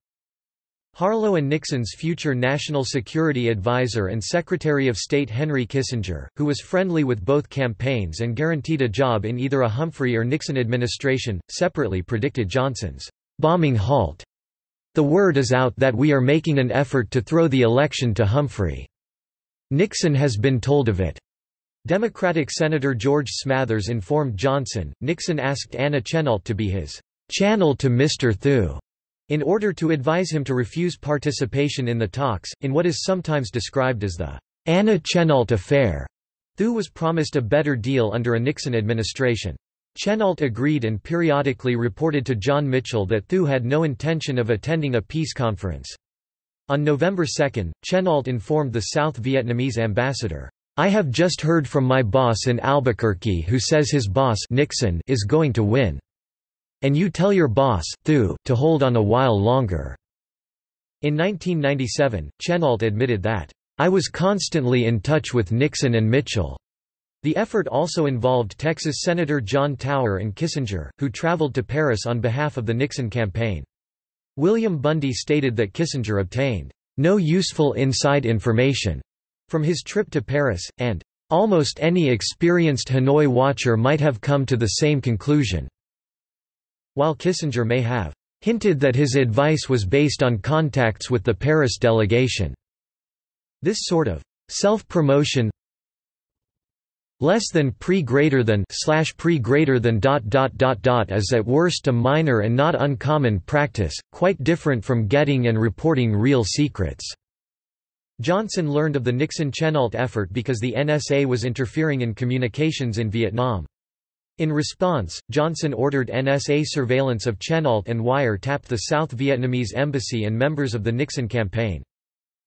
Harlow and Nixon's future National Security Advisor and Secretary of State Henry Kissinger, who was friendly with both campaigns and guaranteed a job in either a Humphrey or Nixon administration, separately predicted Johnson's bombing halt. The word is out that we are making an effort to throw the election to Humphrey. Nixon has been told of it. Democratic Senator George Smathers informed Johnson. Nixon asked Anna Chennault to be his channel to Mr. Thew, in order to advise him to refuse participation in the talks, in what is sometimes described as the Anna Chennault affair. Thew was promised a better deal under a Nixon administration. Chennault agreed and periodically reported to John Mitchell that Thew had no intention of attending a peace conference. On November 2, Chennault informed the South Vietnamese ambassador, "I have just heard from my boss in Albuquerque who says his boss, Nixon, is going to win. And you tell your boss, Thew, to hold on a while longer." In 1997, Chennault admitted that, "I was constantly in touch with Nixon and Mitchell." The effort also involved Texas Senator John Tower and Kissinger, who traveled to Paris on behalf of the Nixon campaign. William Bundy stated that Kissinger obtained "no useful inside information" from his trip to Paris, and "almost any experienced Hanoi watcher might have come to the same conclusion." While Kissinger may have hinted that his advice was based on contacts with the Paris delegation. This sort of self-promotion Less than pre greater than slash pre greater than dot dot dot dot is at worst a minor and not uncommon practice, quite different from getting and reporting real secrets. Johnson learned of the Nixon-Chennault effort because the NSA was interfering in communications in Vietnam. In response, Johnson ordered NSA surveillance of Chennault and wiretapped the South Vietnamese embassy and members of the Nixon campaign.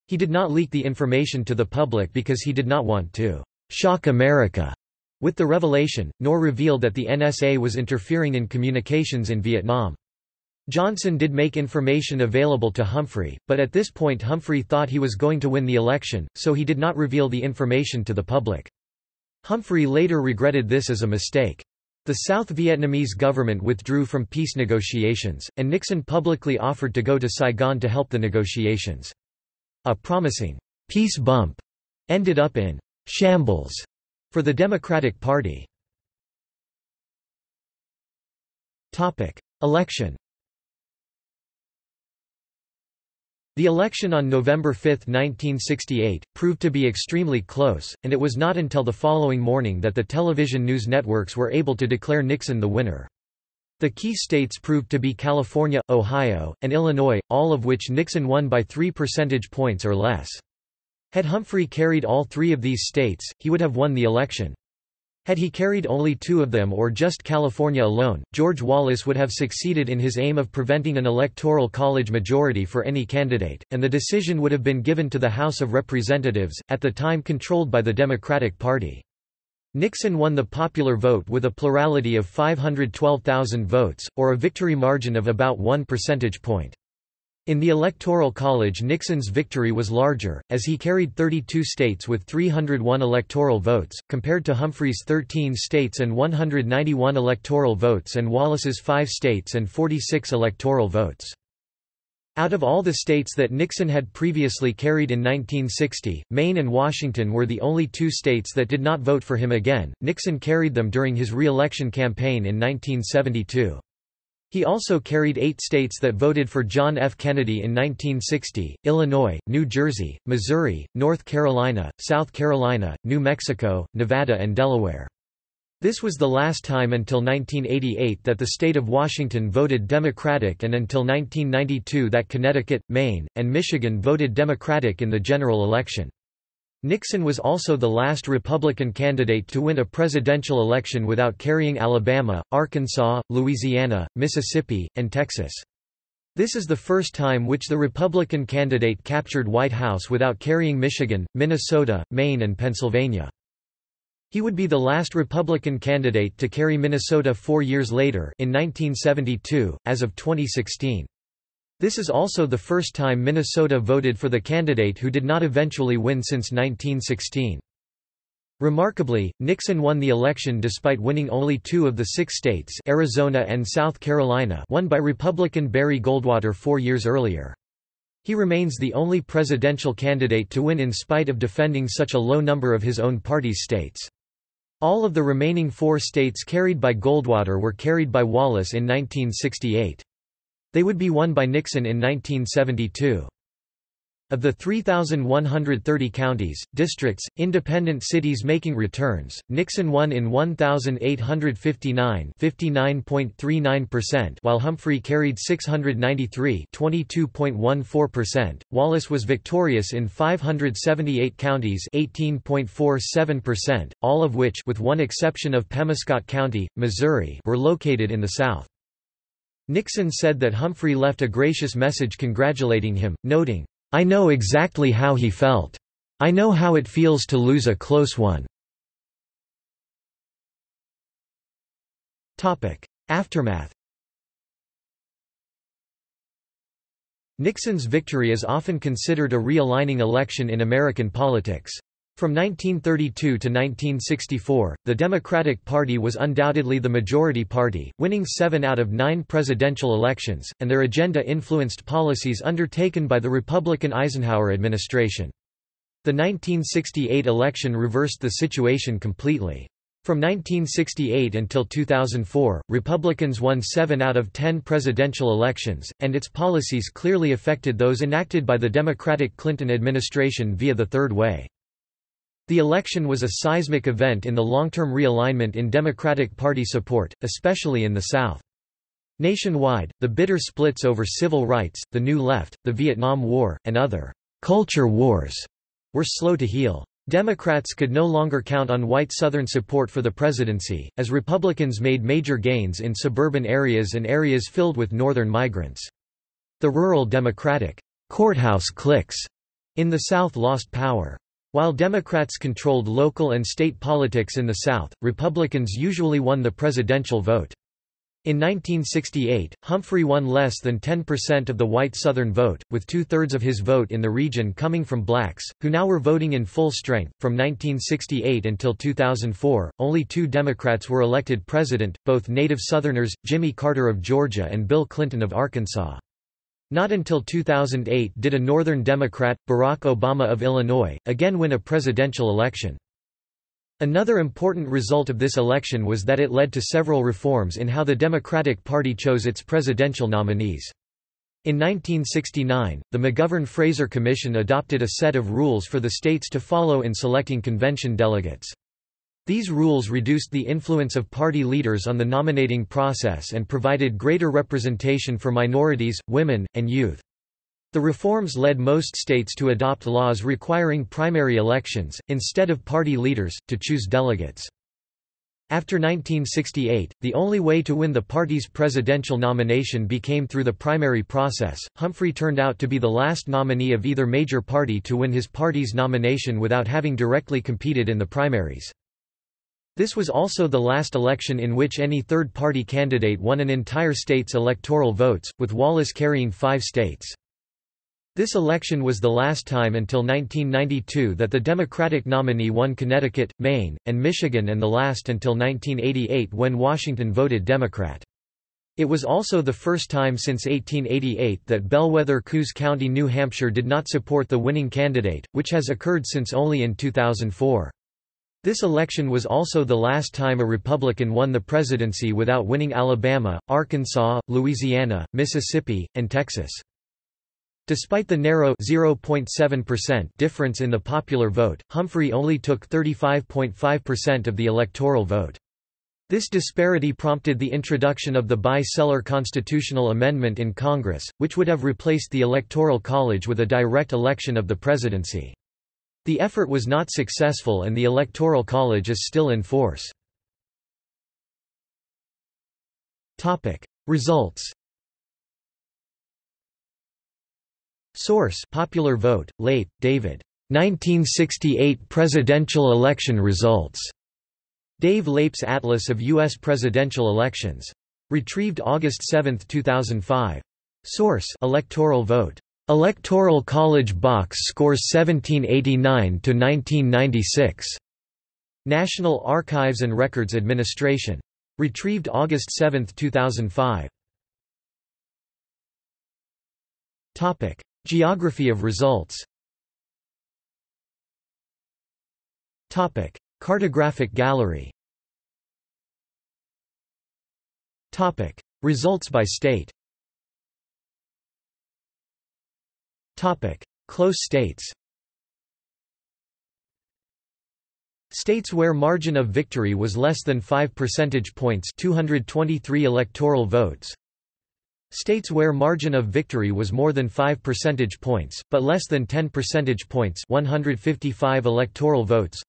He did not leak the information to the public because he did not want to shock America with the revelation, nor revealed that the NSA was interfering in communications in Vietnam. Johnson did make information available to Humphrey, but at this point Humphrey thought he was going to win the election, so he did not reveal the information to the public. Humphrey later regretted this as a mistake. The South Vietnamese government withdrew from peace negotiations, and Nixon publicly offered to go to Saigon to help the negotiations. A promising peace bump ended up in shambles for the Democratic Party. Election. The election on November 5, 1968, proved to be extremely close, and it was not until the following morning that the television news networks were able to declare Nixon the winner. The key states proved to be California, Ohio, and Illinois, all of which Nixon won by 3 percentage points or less. Had Humphrey carried all three of these states, he would have won the election. Had he carried only two of them or just California alone, George Wallace would have succeeded in his aim of preventing an electoral college majority for any candidate, and the decision would have been given to the House of Representatives, at the time controlled by the Democratic Party. Nixon won the popular vote with a plurality of 512,000 votes, or a victory margin of about 1 percentage point. In the Electoral College, Nixon's victory was larger, as he carried 32 states with 301 electoral votes, compared to Humphrey's 13 states and 191 electoral votes and Wallace's 5 states and 46 electoral votes. Out of all the states that Nixon had previously carried in 1960, Maine and Washington were the only two states that did not vote for him again. Nixon carried them during his re-election campaign in 1972. He also carried 8 states that voted for John F. Kennedy in 1960, Illinois, New Jersey, Missouri, North Carolina, South Carolina, New Mexico, Nevada and Delaware. This was the last time until 1988 that the state of Washington voted Democratic, and until 1992 that Connecticut, Maine, and Michigan voted Democratic in the general election. Nixon was also the last Republican candidate to win a presidential election without carrying Alabama, Arkansas, Louisiana, Mississippi, and Texas. This is the first time which the Republican candidate captured the White House without carrying Michigan, Minnesota, Maine, and Pennsylvania. He would be the last Republican candidate to carry Minnesota 4 years later, in 1972, as of 2016. This is also the first time Minnesota voted for the candidate who did not eventually win since 1916. Remarkably, Nixon won the election despite winning only 2 of the 6 states, Arizona and South Carolina, won by Republican Barry Goldwater 4 years earlier. He remains the only presidential candidate to win in spite of defending such a low number of his own party's states. All of the remaining 4 states carried by Goldwater were carried by Wallace in 1968. They would be won by Nixon in 1972. Of the 3,130 counties, districts, independent cities making returns, Nixon won in 1,859, 59.39%, while Humphrey carried 693, 22.14%. Wallace was victorious in 578 counties, 18.47%, all of which, with one exception of Pemiscot County, Missouri, were located in the South. Nixon said that Humphrey left a gracious message congratulating him, noting, "I know exactly how he felt. I know how it feels to lose a close one." Aftermath. Nixon's victory is often considered a realigning election in American politics. From 1932 to 1964, the Democratic Party was undoubtedly the majority party, winning 7 out of 9 presidential elections, and their agenda influenced policies undertaken by the Republican Eisenhower administration. The 1968 election reversed the situation completely. From 1968 until 2004, Republicans won 7 out of 10 presidential elections, and its policies clearly affected those enacted by the Democratic Clinton administration via the Third Way. The election was a seismic event in the long-term realignment in Democratic Party support, especially in the South. Nationwide, the bitter splits over civil rights, the New Left, the Vietnam War, and other culture wars were slow to heal. Democrats could no longer count on white Southern support for the presidency, as Republicans made major gains in suburban areas and areas filled with northern migrants. The rural Democratic courthouse cliques in the South lost power. While Democrats controlled local and state politics in the South, Republicans usually won the presidential vote. In 1968, Humphrey won less than 10% of the white Southern vote, with two-thirds of his vote in the region coming from blacks, who now were voting in full strength. From 1968 until 2004, only two Democrats were elected president, both native Southerners, Jimmy Carter of Georgia and Bill Clinton of Arkansas. Not until 2008 did a Northern Democrat, Barack Obama of Illinois, again win a presidential election. Another important result of this election was that it led to several reforms in how the Democratic Party chose its presidential nominees. In 1969, the McGovern-Fraser Commission adopted a set of rules for the states to follow in selecting convention delegates. These rules reduced the influence of party leaders on the nominating process and provided greater representation for minorities, women, and youth. The reforms led most states to adopt laws requiring primary elections, instead of party leaders, to choose delegates. After 1968, the only way to win the party's presidential nomination became through the primary process. Humphrey turned out to be the last nominee of either major party to win his party's nomination without having directly competed in the primaries. This was also the last election in which any third-party candidate won an entire state's electoral votes, with Wallace carrying 5 states. This election was the last time until 1992 that the Democratic nominee won Connecticut, Maine, and Michigan, and the last until 1988 when Washington voted Democrat. It was also the first time since 1888 that bellwether Coos County, New Hampshire did not support the winning candidate, which has occurred since only in 2004. This election was also the last time a Republican won the presidency without winning Alabama, Arkansas, Louisiana, Mississippi, and Texas. Despite the narrow 0.7% difference in the popular vote, Humphrey only took 35.5% of the electoral vote. This disparity prompted the introduction of the Buy-Seller Constitutional Amendment in Congress, which would have replaced the Electoral College with a direct election of the presidency. The effort was not successful and the Electoral College is still in force. Topic: Results. Source: Popular Vote, Lape, David. 1968 Presidential Election Results. Dave Lape's Atlas of U.S. Presidential Elections. Retrieved August 7, 2005. Source: Electoral Vote. Electoral College Box Scores 1789–1996. National Archives and Records Administration. Retrieved August 7, 2005. Topic: Geography of results. Topic: Cartographic gallery. Topic: Results by state. Topic: Close states. States where margin of victory was less than 5 percentage points, 223 electoral votes. States where margin of victory was more than 5 percentage points, but less than 10 percentage points, 155 electoral votes.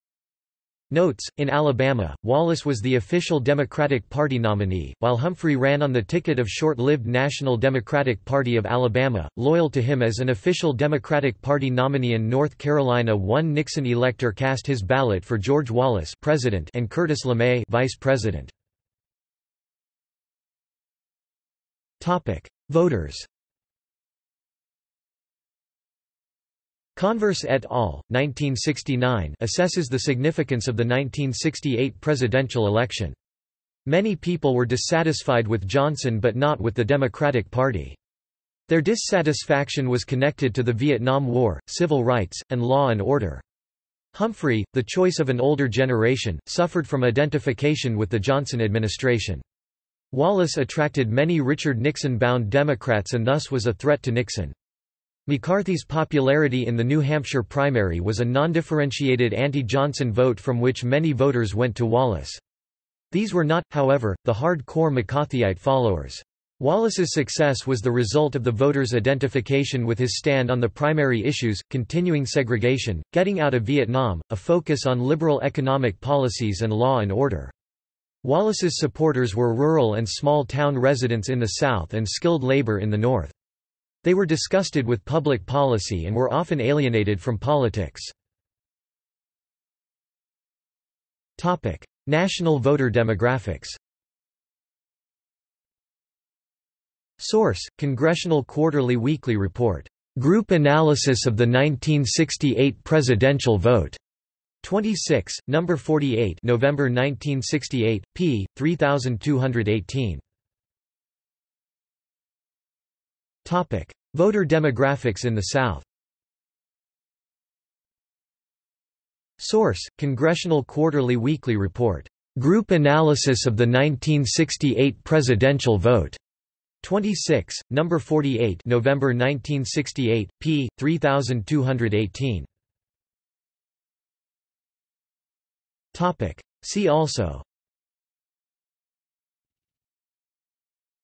Notes: in Alabama, Wallace was the official Democratic Party nominee, while Humphrey ran on the ticket of short-lived National Democratic Party of Alabama, loyal to him as an official Democratic Party nominee. In North Carolina, one Nixon elector cast his ballot for George Wallace, president, and Curtis LeMay, vice president. Topic: Voters. Converse et al. 1969 assesses the significance of the 1968 presidential election. Many people were dissatisfied with Johnson but not with the Democratic Party. Their dissatisfaction was connected to the Vietnam War, civil rights, and law and order. Humphrey, the choice of an older generation, suffered from identification with the Johnson administration. Wallace attracted many Richard Nixon-bound Democrats and thus was a threat to Nixon. McCarthy's popularity in the New Hampshire primary was a non-differentiated anti-Johnson vote from which many voters went to Wallace. These were not, however, the hard-core McCarthyite followers. Wallace's success was the result of the voters' identification with his stand on the primary issues, continuing segregation, getting out of Vietnam, a focus on liberal economic policies and law and order. Wallace's supporters were rural and small-town residents in the South and skilled labor in the North. They were disgusted with public policy and were often alienated from politics. National voter demographics. Source: Congressional Quarterly Weekly Report. Group Analysis of the 1968 Presidential Vote. 26, number 48, November 1968, p. 3218. Topic: Voter demographics in the South. Source: Congressional Quarterly Weekly Report. Group Analysis of the 1968 Presidential Vote. 26, number 48, November 1968, p. 3218. Topic: See also.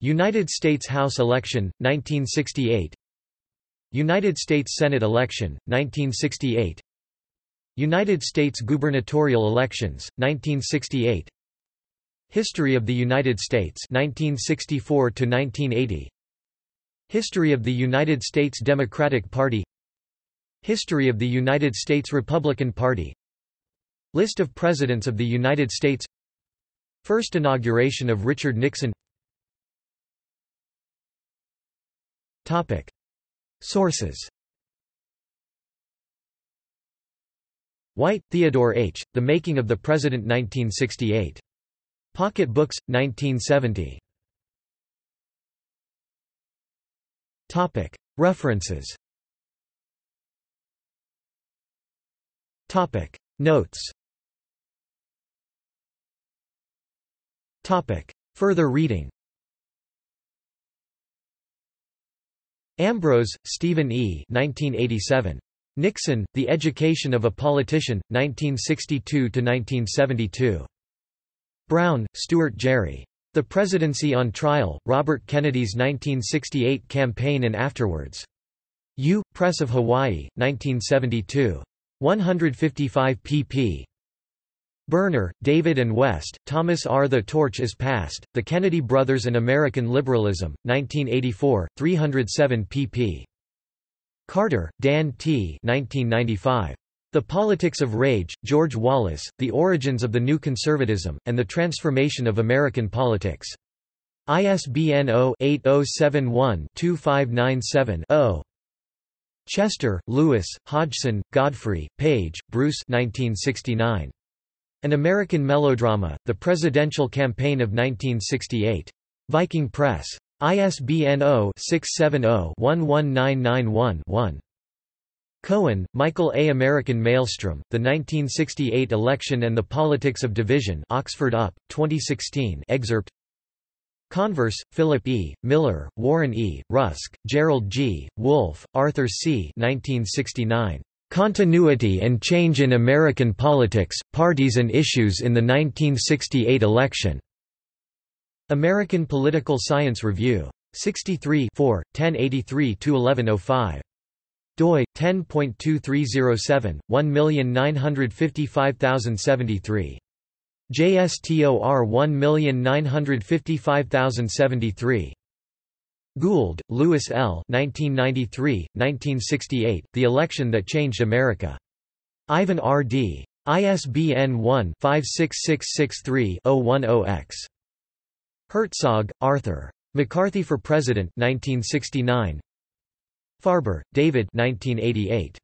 United States House election 1968. United States Senate election 1968. United States gubernatorial elections, 1968. History of the United States 1964–1980. History of the United States Democratic Party. History of the United States Republican Party. List of Presidents of the United States. First inauguration of Richard Nixon. Topic. Sources. White, Theodore H., The Making of the President 1968. Pocket Books, 1970. Topic. References. Topic. Notes. Topic. Further reading. Ambrose, Stephen E. 1987. Nixon, The Education of a Politician, 1962–1972. Brown, Stuart Jerry. The Presidency on Trial, Robert Kennedy's 1968 Campaign and Afterwards. U. Press of Hawaii, 1972. 155 pp. Berner, David and West, Thomas R. The Torch is Passed, The Kennedy Brothers and American Liberalism, 1984, 307 pp. Carter, Dan T. 1995. The Politics of Rage, George Wallace, The Origins of the New Conservatism, and the Transformation of American Politics. ISBN 0-8071-2597-0. Chester, Lewis, Hodgson, Godfrey, Page, Bruce 1969. An American Melodrama, The Presidential Campaign of 1968. Viking Press. ISBN 0-670-11991-1. Cohen, Michael A. American Maelstrom, The 1968 Election and the Politics of Division, Oxford UP, 2016 excerpt. Converse, Philip E., Miller, Warren E., Rusk, Gerald G., Wolfe, Arthur C. 1969. Continuity and Change in American Politics, Parties and Issues in the 1968 Election. American Political Science Review. 63 4, 1083–1105. doi. 10.2307, 1955073. JSTOR 1955073. Gould, Lewis L. 1993, 1968, The Election That Changed America. Ivan R. D. ISBN 1-56663-010-X. Hertzog, Arthur. McCarthy for President 1969. Farber, David 1988.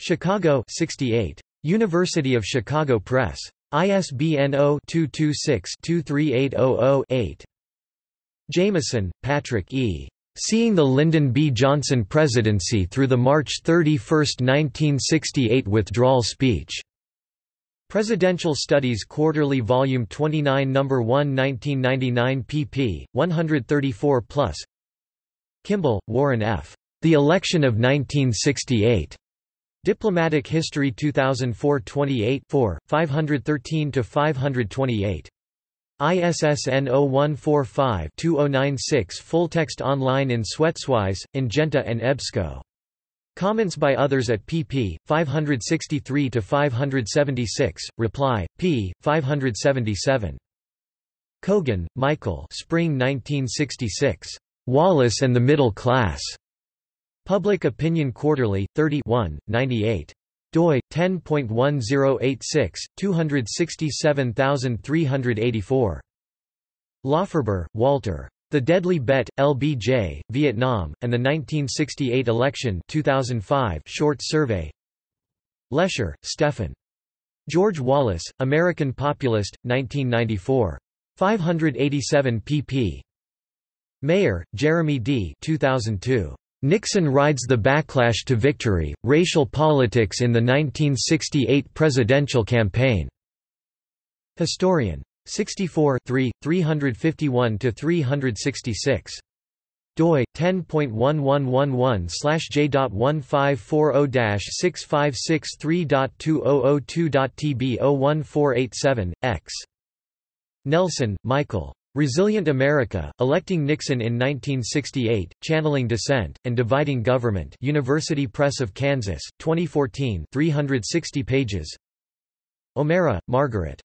Chicago 68. University of Chicago Press. ISBN 0-226-23800-8. Jameson, Patrick E. Seeing the Lyndon B. Johnson Presidency Through the March 31, 1968 Withdrawal Speech. Presidential Studies Quarterly Volume 29 No. 1 1999 pp. 134+. Kimball, Warren F. The election of 1968. Diplomatic History 2004-28 4, 513–528. ISSN 0145-2096. Full text online in Sweatswise, Ingenta and EBSCO. Comments by others at pp. 563–576, reply, p. 577. Kogan, Michael. Spring 1966. Wallace and the Middle Class. Public Opinion Quarterly, 30 1, 98. doi. 10.1086, 267384. Lauferber, Walter. The Deadly Bet, LBJ, Vietnam, and the 1968 Election 2005 Short Survey. Lesher, Stephen. George Wallace, American Populist, 1994. 587 pp. Mayer, Jeremy D. 2002. Nixon rides the backlash to victory, racial politics in the 1968 presidential campaign. Historian. 64 3, 351–366. doi. 10.1111/j.1540-6563.2002.tb01487, x. Nelson, Michael. Resilient America, Electing Nixon in 1968, Channeling Dissent, and Dividing Government, University Press of Kansas, 2014, 360 pages. O'Mara, Margaret.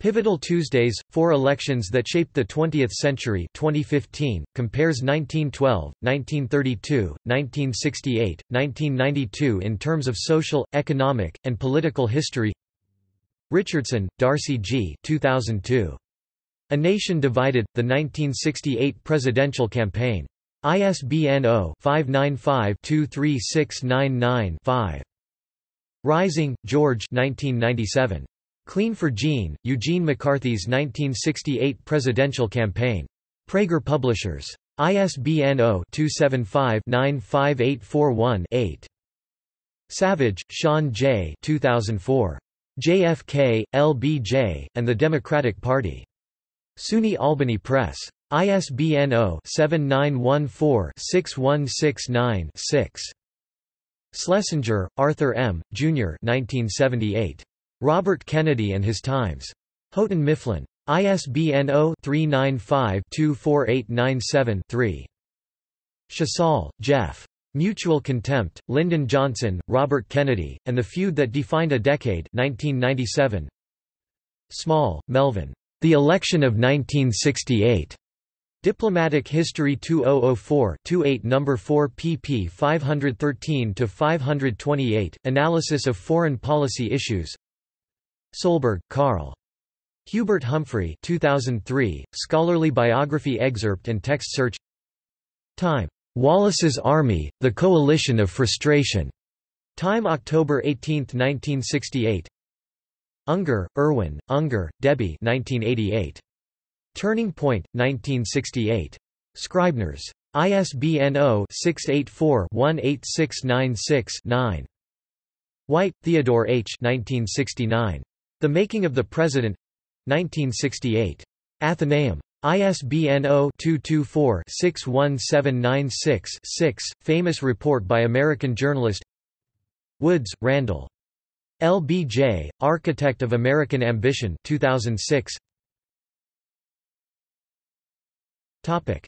Pivotal Tuesdays, Four Elections That Shaped the 20th Century, 2015, compares 1912, 1932, 1968, 1992 in terms of social, economic, and political history. Richardson, Darcy G. 2002. A Nation Divided, the 1968 Presidential Campaign. ISBN 0-595-23699-5. Rising, George. 1997. Clean for Jean, Eugene McCarthy's 1968 Presidential Campaign. Prager Publishers. ISBN 0-275-95841-8. Savage, Sean J. 2004. JFK, LBJ, and the Democratic Party. SUNY Albany Press. ISBN 0-7914-6169-6. Schlesinger, Arthur M., Jr. 1978. Robert Kennedy and His Times. Houghton Mifflin. ISBN 0-395-24897-3. Chasal, Jeff. Mutual Contempt, Lyndon Johnson, Robert Kennedy, and the Feud That Defined a Decade, 1997. Small, Melvin. The Election of 1968. Diplomatic History 2004-28 No. 4 pp. 513–528, Analysis of Foreign Policy Issues. Solberg, Carl. Hubert Humphrey 2003, Scholarly Biography Excerpt and Text Search. Time. Wallace's Army, The Coalition of Frustration. Time October 18, 1968. Unger, Irwin, Unger, Debbie 1988. Turning Point, 1968. Scribners. ISBN 0-684-18696-9. White, Theodore H. 1969. The Making of the President. 1968. Athenaeum. ISBN 0-224-61796-6. Famous report by American journalist. Woods, Randall. LBJ, Architect of American Ambition, 2006. Topic.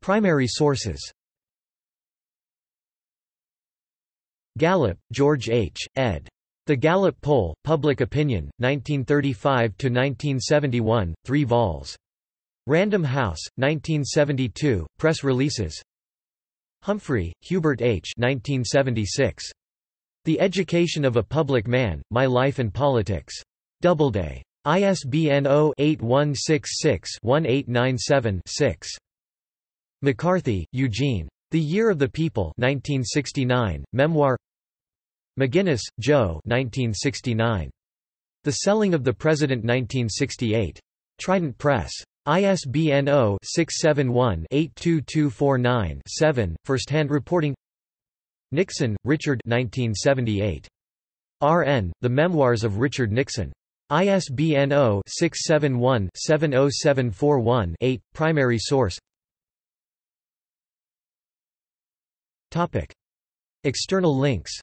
Primary sources. Gallup, George H., ed. The Gallup Poll, Public Opinion, 1935–1971, 3 vols. Random House, 1972, press releases. Humphrey, Hubert H. 1976. The Education of a Public Man, My Life and Politics. Doubleday. ISBN 0-8166-1897-6. McCarthy, Eugene. The Year of the People 1969, Memoir. McGuinness, Joe 1969. The Selling of the President 1968. Trident Press. ISBN 0-671-82249-7, First-hand Reporting. Nixon, Richard 1978. RN, The Memoirs of Richard Nixon. ISBN 0-671-70741-8, primary source. External links.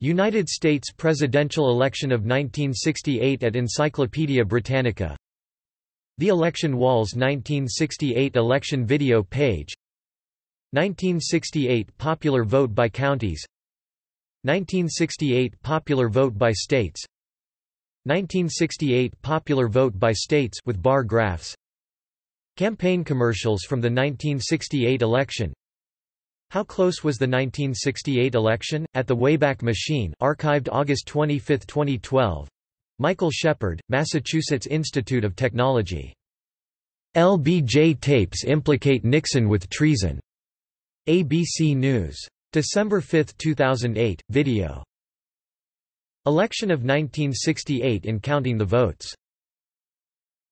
United States presidential election of 1968 at Encyclopædia Britannica. The Election Walls 1968 election video page. 1968 popular vote by counties. 1968 popular vote by states. 1968 popular vote by states with bar graphs. Campaign commercials from the 1968 election. How close was the 1968 election? At the Wayback Machine, archived August 25, 2012. Michael Shepard, Massachusetts Institute of Technology. LBJ tapes implicate Nixon with treason. ABC News. December 5, 2008, video. Election of 1968 in counting the votes.